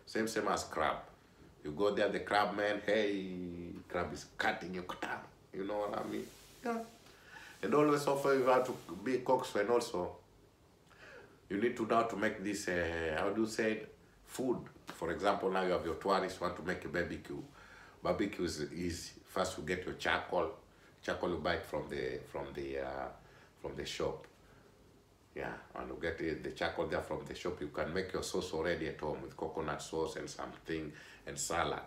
Same, same as crab. You go there, the crab man, hey, crab is cutting you. You know what I mean? Yeah. And always offer you have to be coxswain also. You need to now to make this, uh, how do you say it? Food. For example, now you have your tourists want to make a barbecue. Barbecue is easy. First you get your charcoal. Charcoal you buy from the from the uh, from the shop. Yeah, and you get the, the charcoal there from the shop. You can make your sauce already at home with coconut sauce and something and salad.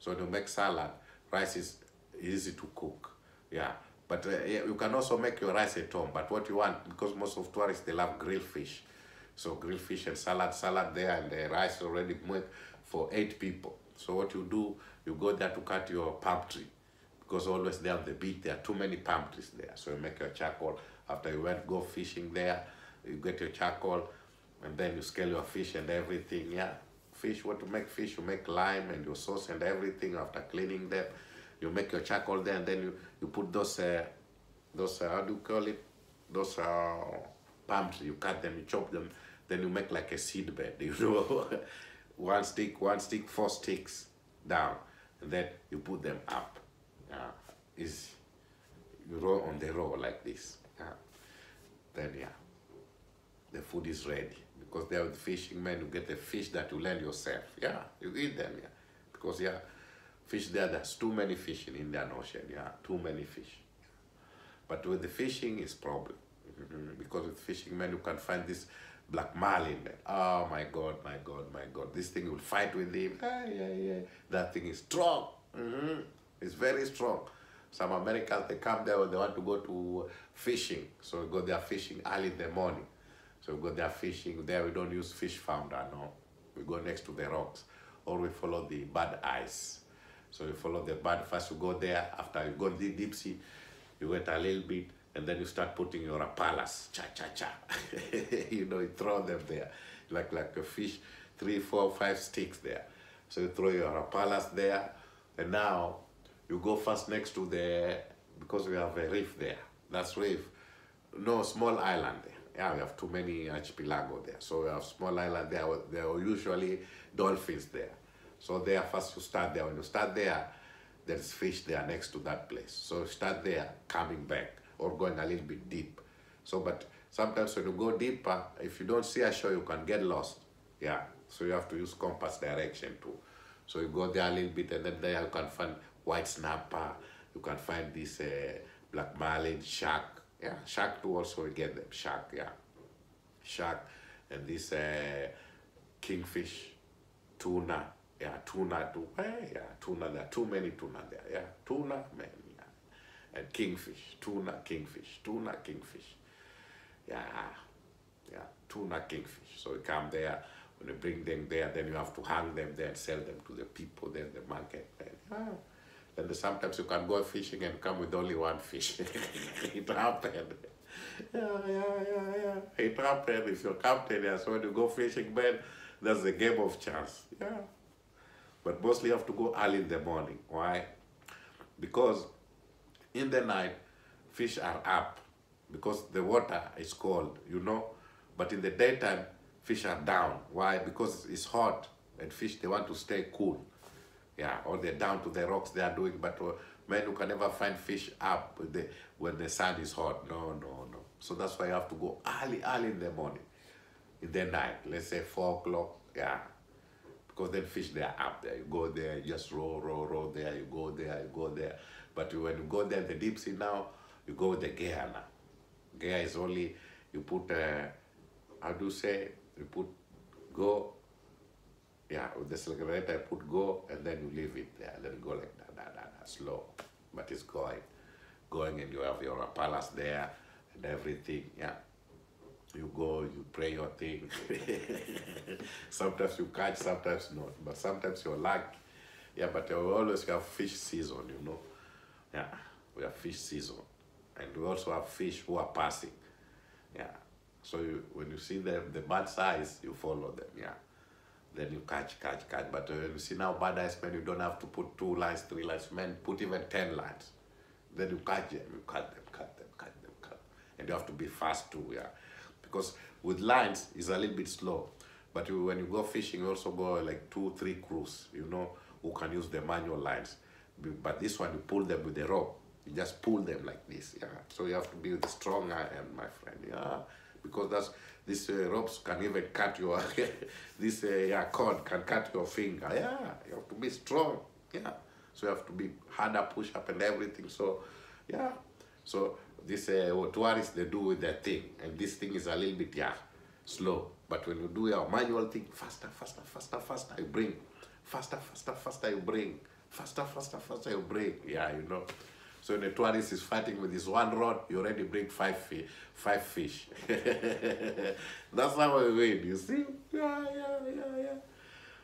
So when you make salad, rice is easy to cook. Yeah, but uh, you can also make your rice at home. But what you want, because most of tourists they love grilled fish. So grilled fish and salad, salad there, and the rice already made for eight people. So what you do, you go there to cut your palm tree, because always there on the beach, there are too many palm trees there. So you make your charcoal. After you went go fishing there, you get your charcoal, and then you scale your fish and everything. Yeah, fish, what to make fish, you make lime and your sauce and everything. After cleaning them, you make your charcoal there, and then you, you put those, uh, those uh, how do you call it? Those uh, palm trees, you cut them, you chop them, then you make like a seed bed, you know? One stick, one stick, four sticks down, and then you put them up. Yeah, is you roll on the roll like this. Yeah. Then yeah, the food is ready, because they are the fishing men. You get the fish that you land yourself. Yeah, you eat them. Yeah, because yeah, fish there. There's too many fish in Indian Ocean. Yeah, too many fish. But with the fishing is problem, because with fishing men you can find this black marlin. Oh my God, my God, my God! This thing will fight with him. Ay, ay, ay. That thing is strong. Mm-hmm. It's very strong. Some Americans, they come there when they want to go to fishing. So we go there fishing early in the morning. So we go there fishing. There we don't use fish founder, no. We go next to the rocks. Or we follow the bird eyes. So you follow the bird. First you go there. After you go deep, deep sea, you wait a little bit. And then you start putting your impalas. Cha, cha, cha. You know, you throw them there. Like, like a fish, three, four, five sticks there. So you throw your impalas there. And now, you go first next to the, because we have a reef there. That's reef. No, small island there. Yeah, we have too many archipelago there. So we have small island there. There are usually dolphins there. So there, first you start there. When you start there, there's fish there next to that place. So you start there, coming back, or going a little bit deep. So, but sometimes when you go deeper, if you don't see a shore, you can get lost. Yeah, so you have to use compass direction too. So you go there a little bit, and then there you can find white snapper, you can find this uh, black marlin, shark. Yeah, shark too also we get them, shark, yeah. Shark, and this uh, kingfish, tuna, yeah, tuna too. Hey, yeah, tuna, there are too many tuna there, yeah. Tuna, man, yeah. And kingfish, tuna, kingfish, tuna, kingfish. Yeah, yeah, tuna, kingfish. So we come there. When you bring them there, then you have to hang them there and sell them to the people, then the market. Then, yeah. Then sometimes you can go fishing and come with only one fish. It happened. Yeah, yeah, yeah, yeah. It happened. If you're captain, yeah, so when you go fishing, man, that's a game of chance. Yeah. But mostly you have to go early in the morning. Why? Because in the night, fish are up because the water is cold, you know. But in the daytime, fish are down. Why? Because it's hot and fish, they want to stay cool. Yeah, or they're down to the rocks they are doing, but man, you can never find fish up when the, when the sun is hot. No, no, no. So that's why you have to go early, early in the morning, in the night, let's say four o'clock, yeah. Because then fish, they are up there. You go there, you just row, row, row there, you go there, you go there. But when you go there, the deep sea now, you go with the gear now. Gear is only, you put, uh, how do you say, you put go, yeah, with the accelerator I put go, and then you leave it there, and then go like that, that, that, that, slow, but it's going, going, and you have your palace there, and everything, yeah. You go, you pray your thing. Sometimes you catch, sometimes not, but sometimes you're lucky. Yeah, but you always have fish season, you know. Yeah, we have fish season, and we also have fish who are passing, yeah. So you, when you see them, the bad size, you follow them, yeah. Then you catch, catch, catch. But when you see now bad eyes, man, you don't have to put two lines, three lines, man, put even ten lines. Then you catch them, you cut them, cut them, cut them, cut them. And you have to be fast too, yeah. because with lines it's a little bit slow. But you, when you go fishing, you also go like two, three crews, you know, who can use the manual lines. But this one, you pull them with the rope. You just pull them like this, yeah. So you have to be with a strong hand, my friend, yeah. Because that's, these uh, ropes can even cut your, this uh, yeah, cord can cut your finger, yeah. You have to be strong, yeah. So you have to be harder push up and everything, so, yeah. So this uh, what tourists, they do with their thing, and this thing is a little bit, yeah, slow. But when you do your manual thing, faster, faster, faster, faster, you bring. Faster, faster, faster, you bring. Faster, faster, faster, you bring, yeah, you know. So the tourist is fighting with his one rod, you already bring five, fi five fish. That's how we win, you see? Yeah, yeah, yeah, yeah.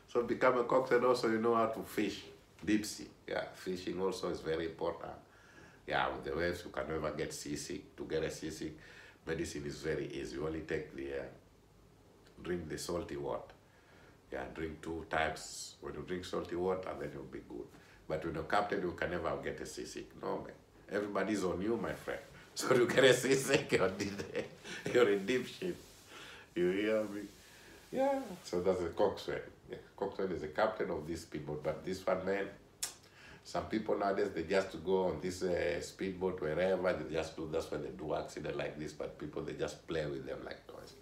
So become a cook, and also you know how to fish, deep sea. Yeah, fishing also is very important. Yeah, with the waves, you can never get seasick. To get a seasick medicine is very easy. You only take the, uh, drink the salty water. Yeah, drink two times. When you drink salty water, then you'll be good. But when you're captain, you can never get a seasick. No, man. Everybody's on you, my friend. So you get a seasick, you're, you're in deep shit. You hear me? Yeah. So that's the coxswain. Yeah. Coxswain is the captain of these speedboat. But this one, man, some people nowadays, they just go on this uh, speedboat wherever. They just do, that's when they do accident like this. But people, they just play with them like toys.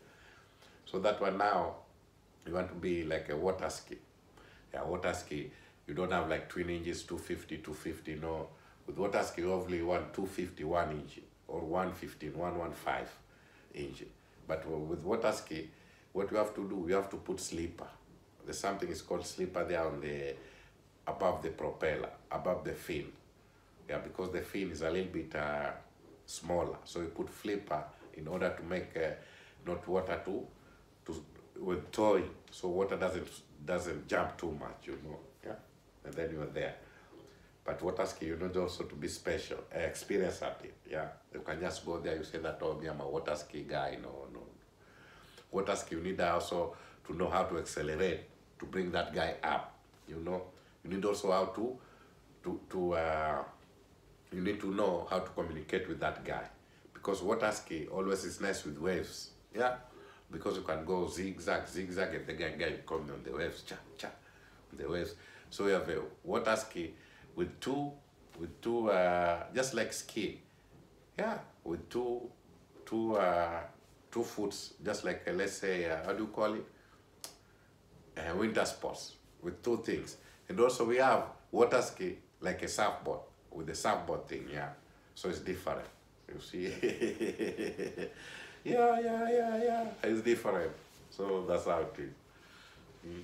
So that one now, you want to be like a water ski. Yeah, water ski. You don't have like twin inches, two fifty, two fifty, no. With water ski, you only want two fifty, one inch, or one fifteen, one fifteen inch. But with water ski, what you have to do, we have to put slipper. There's something is called slipper there on the, above the propeller, above the fin. Yeah, because the fin is a little bit uh, smaller. So you put flipper in order to make uh, not water to, to, with towing. So water doesn't, doesn't jump too much, you know. And then you are there. But water ski, you know, also to be special, uh, experience at it, yeah. You can just go there, you say that, oh, me, I'm a water ski guy, no, no. Water ski, you need also to know how to accelerate, to bring that guy up, you know. You need also how to, to, to uh, you need to know how to communicate with that guy. Because water ski always is nice with waves, yeah. Because you can go zigzag, zigzag, and the guy, guy comes on the waves, cha, cha, on the waves. So we have a water ski with two, with two, uh, just like ski, yeah, with two, two, uh, two foots, just like, uh, let's say, uh, how do you call it, uh, winter sports, with two things. And also we have water ski like a surfboard, with the surfboard thing, yeah, so it's different, you see, yeah, yeah, yeah, yeah, it's different, so that's how it is. Mm.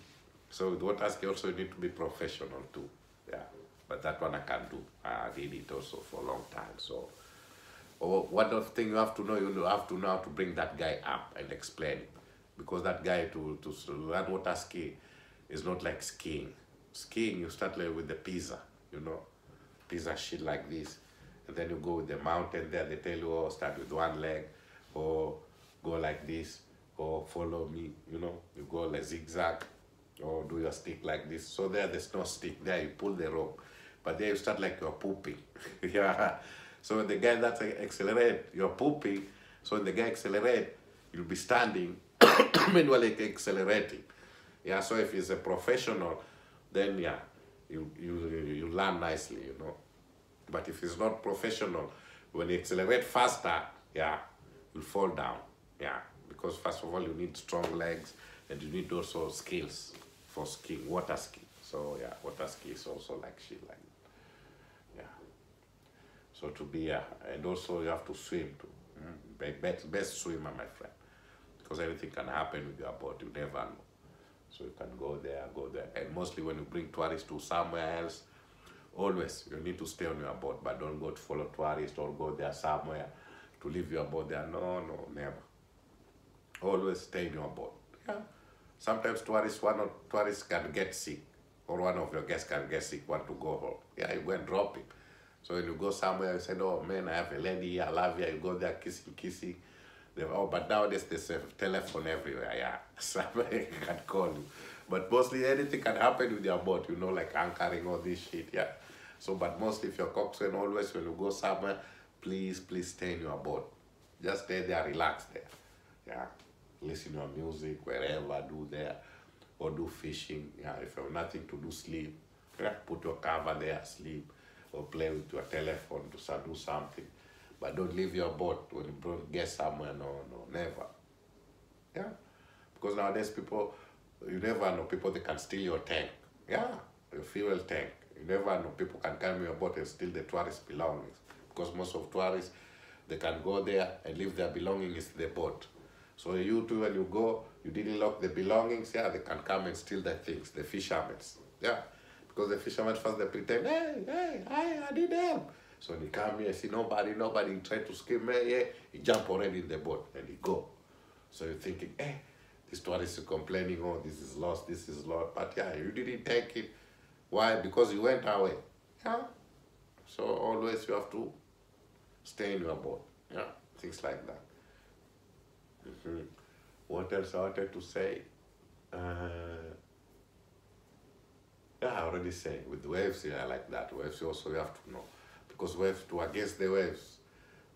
So with water ski also you need to be professional too, yeah. But that one I can do. I did it also for a long time. So, or one other thing you have to know, you have to know how to bring that guy up and explain it, because that guy to to learn water ski is not like skiing. Skiing you start like with the pizza, you know, pizza shit like this, and then you go with the mountain there. They tell you, oh, start with one leg, or go like this, or follow me, you know, you go like zigzag. Or do your stick like this. So there, there's no stick. There, you pull the rope. But there you start like you're pooping. Yeah. So when the guy that's accelerate, you're pooping. So when the guy accelerate, you'll be standing, manually accelerating. Yeah, so if he's a professional, then yeah, you, you, you learn nicely, you know. But if he's not professional, when you accelerate faster, yeah, you'll fall down. Yeah, because first of all, you need strong legs, and you need also skills. For skiing, water ski. So yeah, water ski is also like shit like that. Yeah. So to be yeah, uh, and also you have to swim too. Mm. Best, best swimmer, my friend, because everything can happen with your boat. You never know. So you can go there, go there, and mostly when you bring tourists to somewhere else, always you need to stay on your boat, but don't go to follow tourists or go there somewhere to leave your boat there. No, no, never. Always stay in your boat. Yeah. Sometimes tourists, one or tourists can get sick, or one of your guests can get sick, want to go home. Yeah, you go and drop it. So when you go somewhere, you say, oh man, I have a lady here, I love you. You go there kissing, kissing. They, oh, but nowadays there's a telephone everywhere, yeah. Somebody can call you. But mostly anything can happen with your boat, you know, like anchoring, all this shit, yeah. So, but mostly if you're coxswain, always when you go somewhere, please, please stay in your boat. Just stay there, relax there. yeah, listen to my music wherever, I do there, or do fishing, yeah, if you have nothing to do, sleep, yeah, put your cover there, sleep, or play with your telephone to do something, but don't leave your boat when you get somewhere, no, no, never, yeah, because nowadays people, you never know, people, they can steal your tank, yeah, your fuel tank, you never know, people can come in your boat and steal the tourist belongings, because most of tourists, they can go there and leave their belongings in the boat. So you too, when you go, you didn't lock the belongings, yeah, they can come and steal the things, the fishermen, yeah. Because the fishermen first, they pretend, hey, hey, I, I did help. So they come here, see nobody, nobody, try to scream, hey, hey, he jump already in the boat, and he go. So you're thinking, hey, this tourist is complaining, oh, this is lost, this is lost, but yeah, you didn't take it. Why? Because you went away, yeah. So always you have to stay in your boat, yeah, things like that. Mm-hmm. What else I wanted to say? Uh, yeah, I already said, with waves, yeah, like that. Waves also you have to know, because waves, to against the waves,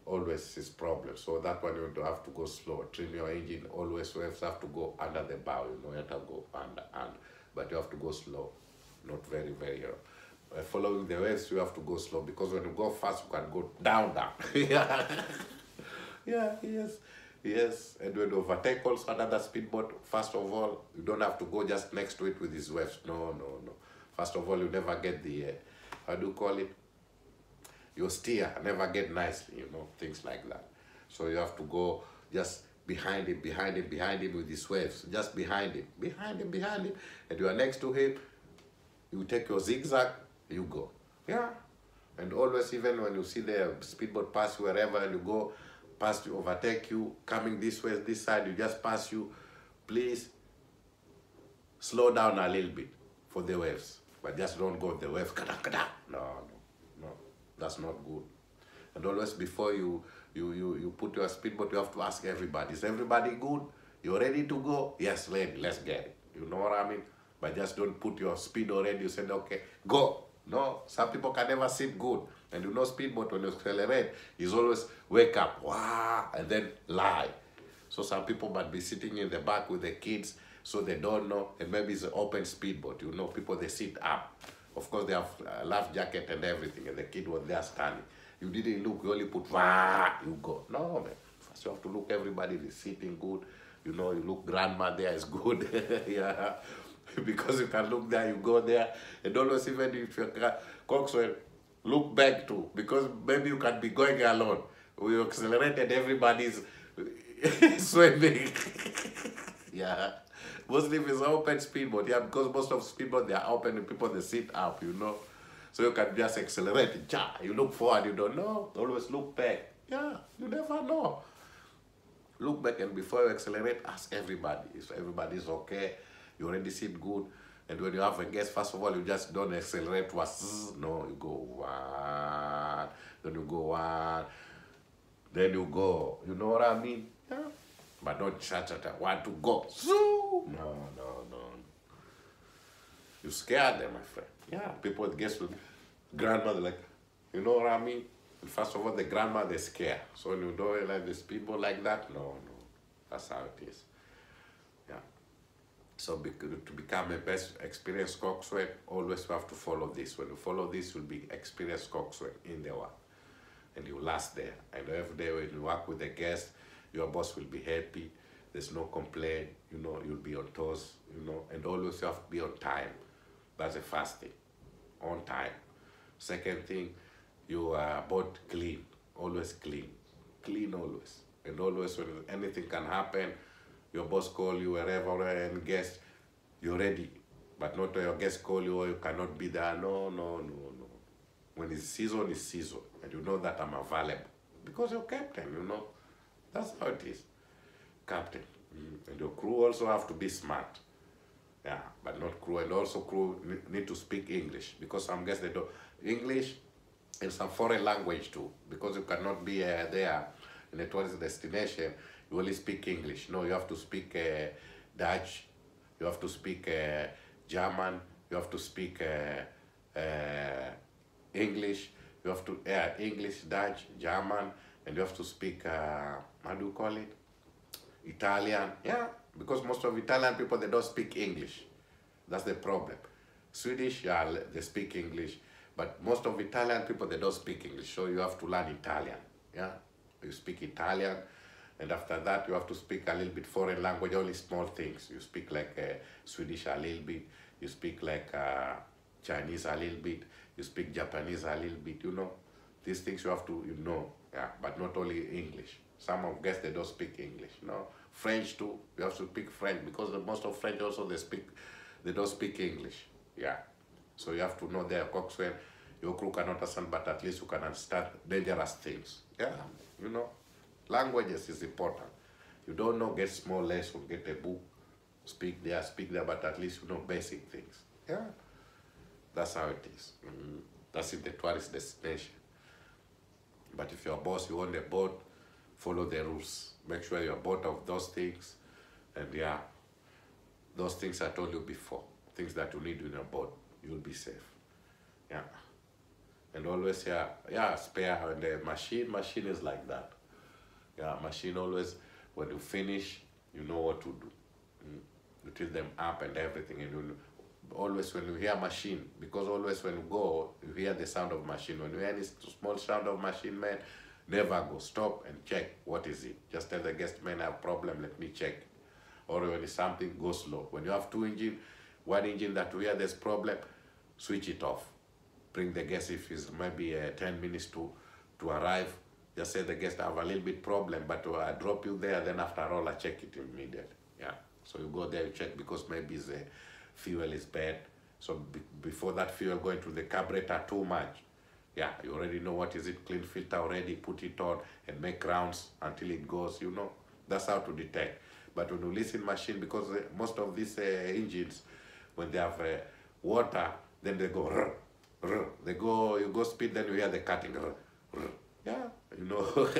always is problem. So that one you have to go slow, trim your engine, always waves have to go under the bow, you know, you have to go under, and but you have to go slow, not very, very, uh, Uh, following the waves, you have to go slow, because when you go fast, you can go down, down. Yeah, yeah, yes, yes. And when you overtake also another speedboat, first of all, you don't have to go just next to it with these waves. No, no, no. First of all, you never get the, uh, how do you call it? Your steer never get nicely, you know, things like that. So you have to go just behind him, behind him, behind him with these waves, just behind him, behind him, behind him. And you are next to him, you take your zigzag, you go, yeah, and always, even when you see the speedboat pass you wherever, and you go past, you overtake you coming this way, this side, you just pass you, please slow down a little bit for the waves, but just don't go the wave, no, no, no, that's not good. And always before you you you you put your speedboat, you have to ask everybody, is everybody good? You ready to go? Yes, lady, let's get it, you know what I mean? But just don't put your speed already, you said okay, go. No, some people can never sit good. And you know, speedboat, when you accelerate, is always wake up, wow, and then lie. So some people might be sitting in the back with the kids, so they don't know, and maybe it's an open speedboat. You know, people, they sit up. Of course, they have a life jacket and everything, and the kid was there standing. You didn't look, you only put, wow, you go. No, man. First you have to look, everybody is sitting good. You know, you look, grandma there is good. Yeah. Because you can look there, you go there, and always, even if you can, coxswain, look back too, because maybe you can be going alone. We accelerated, everybody's swimming. Yeah, mostly if it's open speedboat, yeah, because most of speedboat, they are open and people, they sit up, you know, so you can just accelerate, ja, you look forward, you don't know, always look back, yeah, you never know. Look back, and before you accelerate, ask everybody if everybody's okay. You already sit good, and when you have a guest, first of all, you just don't accelerate. No, you go one, then you go one, then you go. You know what I mean? Yeah. But don't shout at one to go. No, no, no. You scare them, my friend. Yeah. People with guests with grandma, like, you know what I mean? First of all, the grandma, they scare. So when you don't like these people like that, no, no. That's how it is. So to become a best experienced coxswain, always you have to follow this. When you follow this, you'll be experienced coxswain in the work, and you last there. And every day when you work with the guest, your boss will be happy. There's no complaint. You know, you'll be on toes. You know, and always you have to be on time. That's the first thing, on time. Second thing, you are both clean. Always clean, clean always, and always when anything can happen. Your boss call you wherever and guest, you're ready. But not your guest call you or you cannot be there. No, no, no, no. When it's season, it's season. And you know that I'm available. Because you're captain, you know. That's how it is. Captain. Mm-hmm. And your crew also have to be smart. Yeah, but not crew. And also crew need to speak English. Because some guests, they don't. English and some foreign language too. Because you cannot be uh, there in a tourist destination. You only speak English. No, you have to speak uh, Dutch, you have to speak uh, German, you have to speak uh, uh, English, you have to, uh, English, Dutch, German, and you have to speak, uh, how do you call it? Italian, yeah, because most of Italian people, they don't speak English. That's the problem. Swedish, yeah, they speak English, but most of Italian people, they don't speak English, so you have to learn Italian, yeah? You speak Italian, and after that, you have to speak a little bit foreign language, only small things. You speak like uh, Swedish a little bit, you speak like uh, Chinese a little bit, you speak Japanese a little bit, you know? These things you have to, you know, yeah, but not only English. Some of guests, they don't speak English, you know? French too, you have to speak French, because the most of French also, they speak, they don't speak English, yeah. So you have to know their coxswain, your crew cannot understand, but at least you can understand dangerous things, yeah, you know? Languages is important. You don't know, get small lesson, get a book, speak there, speak there, but at least you know basic things, yeah? That's how it is. Mm-hmm. That's in the tourist destination. But if you're a boss, you own a boat, follow the rules. Make sure you're boat of those things, and yeah, those things I told you before, things that you need in a boat, you'll be safe, yeah. And always, yeah, yeah, spare, and the machine, machine is like that. Yeah, machine always, when you finish, you know what to do. You tell them up and everything, and you always, when you hear machine, because always when you go, you hear the sound of machine. When you hear any small sound of machine, man, never go. Stop and check what is it. Just tell the guest, man, I have a problem, let me check. Or when it's something, go slow. When you have two engine, one engine that you hear there's problem, switch it off. Bring the guest, if it's maybe uh, ten minutes to, to arrive, just say the guest, I have a little bit problem, but I drop you there, then after all, I check it immediately. Yeah, so you go there, you check, because maybe the fuel is bad. So be before that fuel going to the carburetor too much, yeah, you already know what is it, clean filter already, put it on and make rounds until it goes, you know. That's how to detect. But when you listen machine, because most of these uh, engines, when they have uh, water, then they go, rrr, rrr. They go, you go speed, then you hear the cutting, rrr, rrr. Yeah, you know.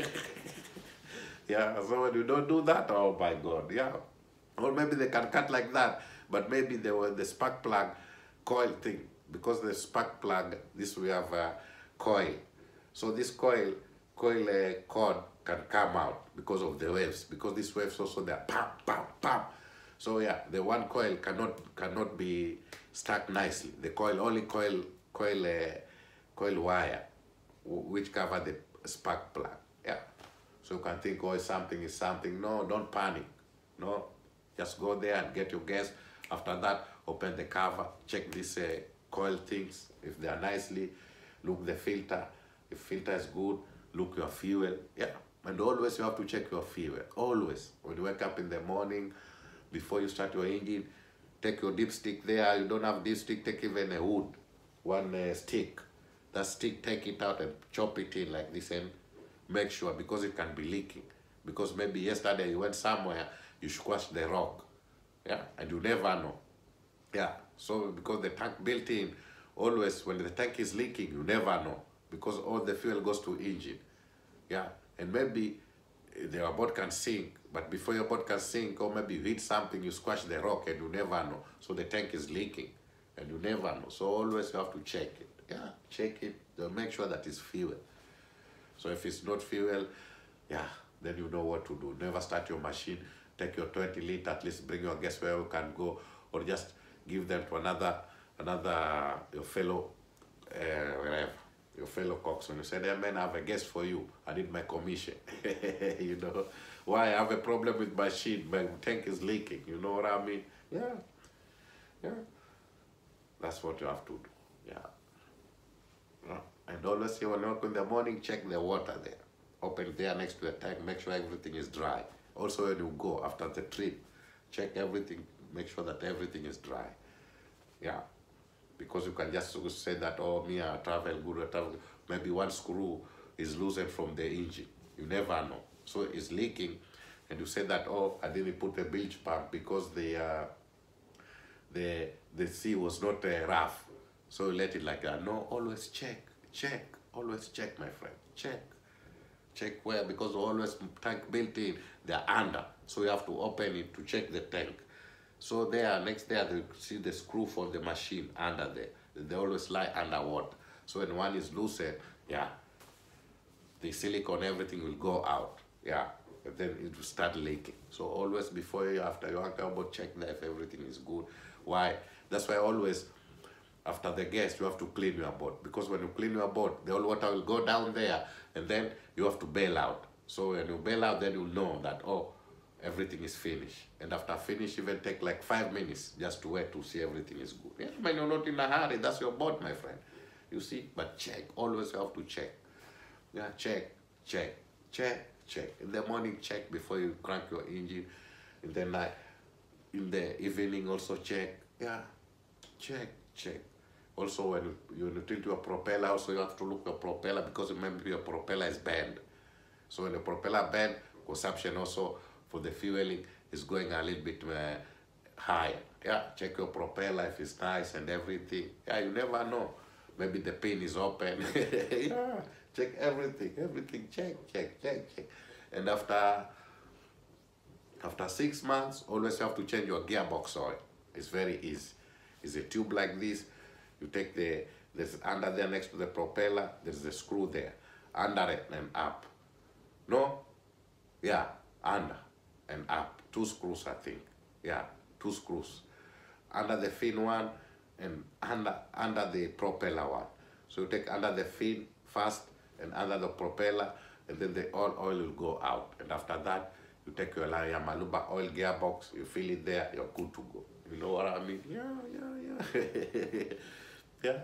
Yeah, so when you don't do that, oh my God, yeah. Or maybe they can cut like that, but maybe they were the spark plug coil thing, because the spark plug, this we have a coil. So this coil, coil uh, cord can come out because of the waves, because these waves also, they're pam, pam, pam. So yeah, the one coil cannot cannot be stuck nicely. The coil, only coil, coil, uh, coil wire, which cover the spark plug, yeah. So you can think, oh, something is something. No, don't panic, no. Just go there and get your guess. After that, open the cover, check these uh, coil things. If they are nicely, look the filter. If filter is good, look your fuel, yeah. And always you have to check your fuel, always. When you wake up in the morning, before you start your engine, take your dipstick there. You don't have dipstick, take even a wood, one uh, stick. That stick, take it out and chop it in like this, and make sure, because it can be leaking. Because maybe yesterday you went somewhere, you squashed the rock, yeah, and you never know, yeah. So because the tank built in, always when the tank is leaking, you never know, because all the fuel goes to engine, yeah. And maybe your boat can sink, but before your boat can sink, or maybe you hit something, you squash the rock, and you never know. So the tank is leaking, and you never know. So always you have to check it. Yeah, check it, make sure that it's fuel. So if it's not fuel, yeah, then you know what to do. Never start your machine, take your twenty liter, at least bring your guests where you can go, or just give them to another, another your fellow, uh, wherever, your fellow coxswain. You say, hey, man, I have a guest for you, I need my commission. You know, why I have a problem with my machine, my tank is leaking, you know what I mean? Yeah, yeah, that's what you have to do, yeah. And always here when you wake up in the morning, check the water there. Open there next to the tank, make sure everything is dry. Also when you go after the trip, check everything, make sure that everything is dry. Yeah, because you can just say that, oh, me, I travel good, I travel good. Maybe one screw is loosened from the engine. You never know. So it's leaking, and you say that, oh, I didn't put a bilge pump because the, uh, the, the sea was not uh, rough. So you let it like that. No, always check. Check, always check, my friend, check. Check where, because always tank built in, they're under. So you have to open it to check the tank. So there, next day, they see the screw for the machine under there. They always lie underwater. So when one is loosened, yeah, the silicone, everything will go out, yeah. then it will start leaking. So always before you, after your anchor boat, check that if everything is good. Why? That's why always after the guest you have to clean your boat, because when you clean your boat, the old water will go down there, and then you have to bail out. So when you bail out, then you know that, oh, everything is finished. And after finish, even take like five minutes just to wait to see everything is good. Yeah, when you're not in a hurry, that's your boat, my friend. You see, but check. Always you have to check. Yeah, check, check, check, check. In the morning, check before you crank your engine. In the night, in the evening, also check. Yeah, check, check. Also, when you, you tilt your propeller, also you have to look your propeller, because remember your propeller is bent. So when the propeller bent, consumption also for the fueling is going a little bit uh, higher. Yeah, check your propeller if it's nice and everything. Yeah, you never know. Maybe the pin is open. Yeah, check everything, everything. Check, check, check, check. And after after six months, always have to change your gearbox oil. It's very easy. It's a tube like this. You take the, there's under there next to the propeller, there's a screw there. Under it and up. No? Yeah, under and up. Two screws, I think. Yeah, two screws. Under the fin one and under, under the propeller one. So you take under the fin first and under the propeller, and then the oil, oil will go out. And after that, you take your Yamaluba oil gearbox, you fill it there, you're good to go. You know what I mean? Yeah, yeah, yeah. Yeah.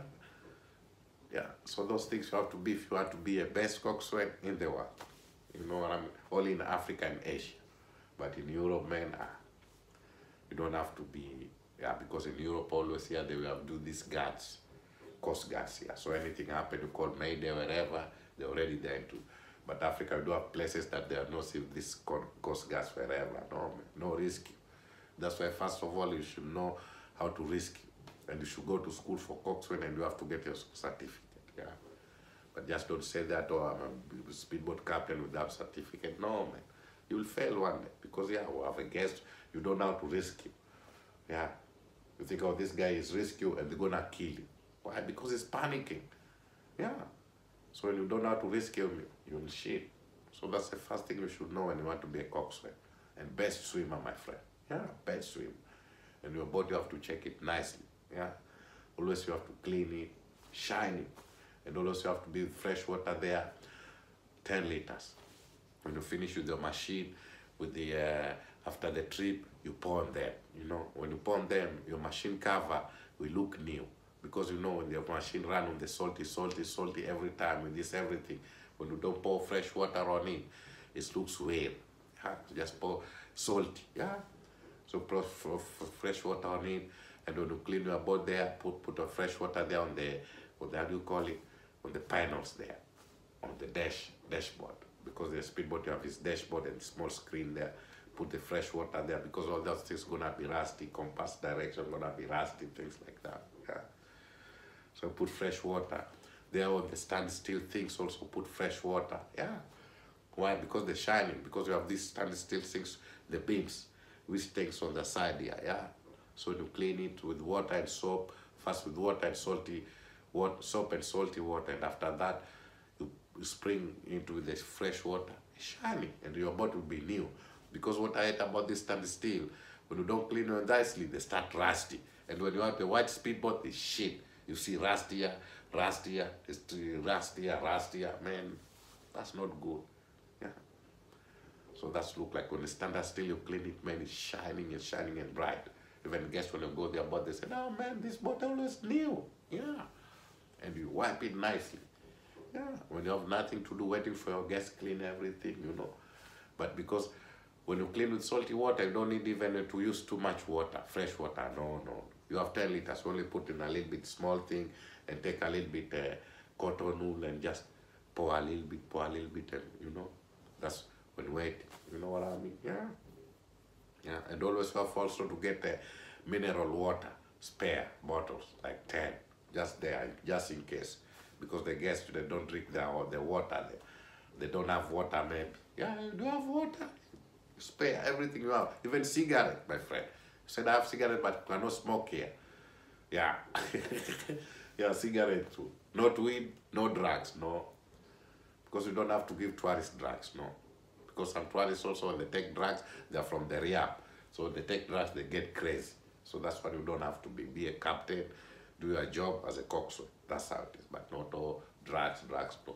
Yeah. So those things you have to be if you want to be a best coxswain in the world. You know what I mean? Only in Africa and Asia. But in Europe, man, uh, you don't have to be. Yeah, because in Europe, always here, yeah, they will have do these guards, coast guards here. Yeah. So anything happen, you call Mayday, wherever, they're already there too. But Africa, we do have places that they are not seeing this coast guards wherever. No, man, no rescue. That's why, first of all, you should know how to rescue. And you should go to school for coxswain, and you have to get your certificate. Yeah. But just don't say that, oh, I'm a speedboat captain without certificate. No, man. You will fail one day. Because, yeah, we have a guest, you don't know how to rescue. Yeah. You think, oh, this guy is rescue and they're going to kill you. Why? Because he's panicking. Yeah. So when you don't know how to rescue him, you will shit. So that's the first thing you should know when you want to be a coxswain. And best swimmer, my friend. Yeah, best swimmer. And your boat, you have to check it nicely. Yeah. Always you have to clean it, shine it. And always you have to be fresh water there, ten liters. When you finish with your machine, with the uh, after the trip, you pour on them. You know, when you pour on them, your machine cover will look new, because you know when your machine run on the salty, salty, salty every time with this everything. When you don't pour fresh water on it, it looks weird. Yeah? Just pour salty. Yeah. So pour fresh water on it, and when you clean your boat there, put put a fresh water there on the, what do you call it, on the panels there, on the dash dashboard. Because the speedboat, you have its dashboard and small screen there. Put the fresh water there, because all those things gonna be rusty. Compass direction gonna be rusty, things like that. Yeah. So put fresh water there. On the standstill things, also put fresh water. Yeah. Why? Because they're shining. Because you have these standstill things, the beams, which takes on the side here. Yeah. So you clean it with water and soap. First with water and salty water, soap and salty water, and after that, spring into the fresh water, shiny, and your boat will be new. Because what I hate about this standstill, when you don't clean it nicely, they start rusty. And when you have the white speedboat, it's shit. You see rustier, rustier, it's rustier, rustier. Man, that's not good. Yeah. So that's look like when you stand still, you clean it, man, it's shining and shining and bright. Even guess when you go there, but they say, no, man, this boat always new. Yeah. And you wipe it nicely. Yeah, when you have nothing to do, waiting for your guests, clean everything, you know. But because when you clean with salty water, you don't need even to use too much water, fresh water. No, no. You have ten liters, only put in a little bit small thing and take a little bit uh, cotton wool and just pour a little bit, pour a little bit, and you know, that's when waiting. You know what I mean? Yeah. Yeah, and always have also to get uh, mineral water, spare bottles, like ten, just there, just in case. Because the guests, they don't drink their, or the water. They, they don't have water, maybe. Yeah, you do have water. You spare everything you have. Even cigarette, my friend. You said, I have cigarette, but you cannot smoke here. Yeah. Yeah, cigarette too. Not weed, no drugs, no. Because you don't have to give tourist drugs, no. because sanctuaries also, when they take drugs, they're from the rear. So when they take drugs, they get crazy. So that's why you don't have to be, be a captain, do your job as a coxswain. That's how it is, but not all drugs, drugs, no.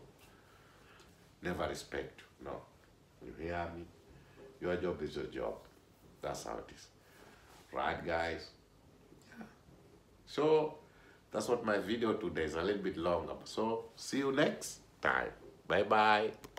Never respect you, no. You hear me? Your job is your job. That's how it is. Right, guys? Yeah. So that's what my video today is, a little bit longer. So see you next time. Bye-bye.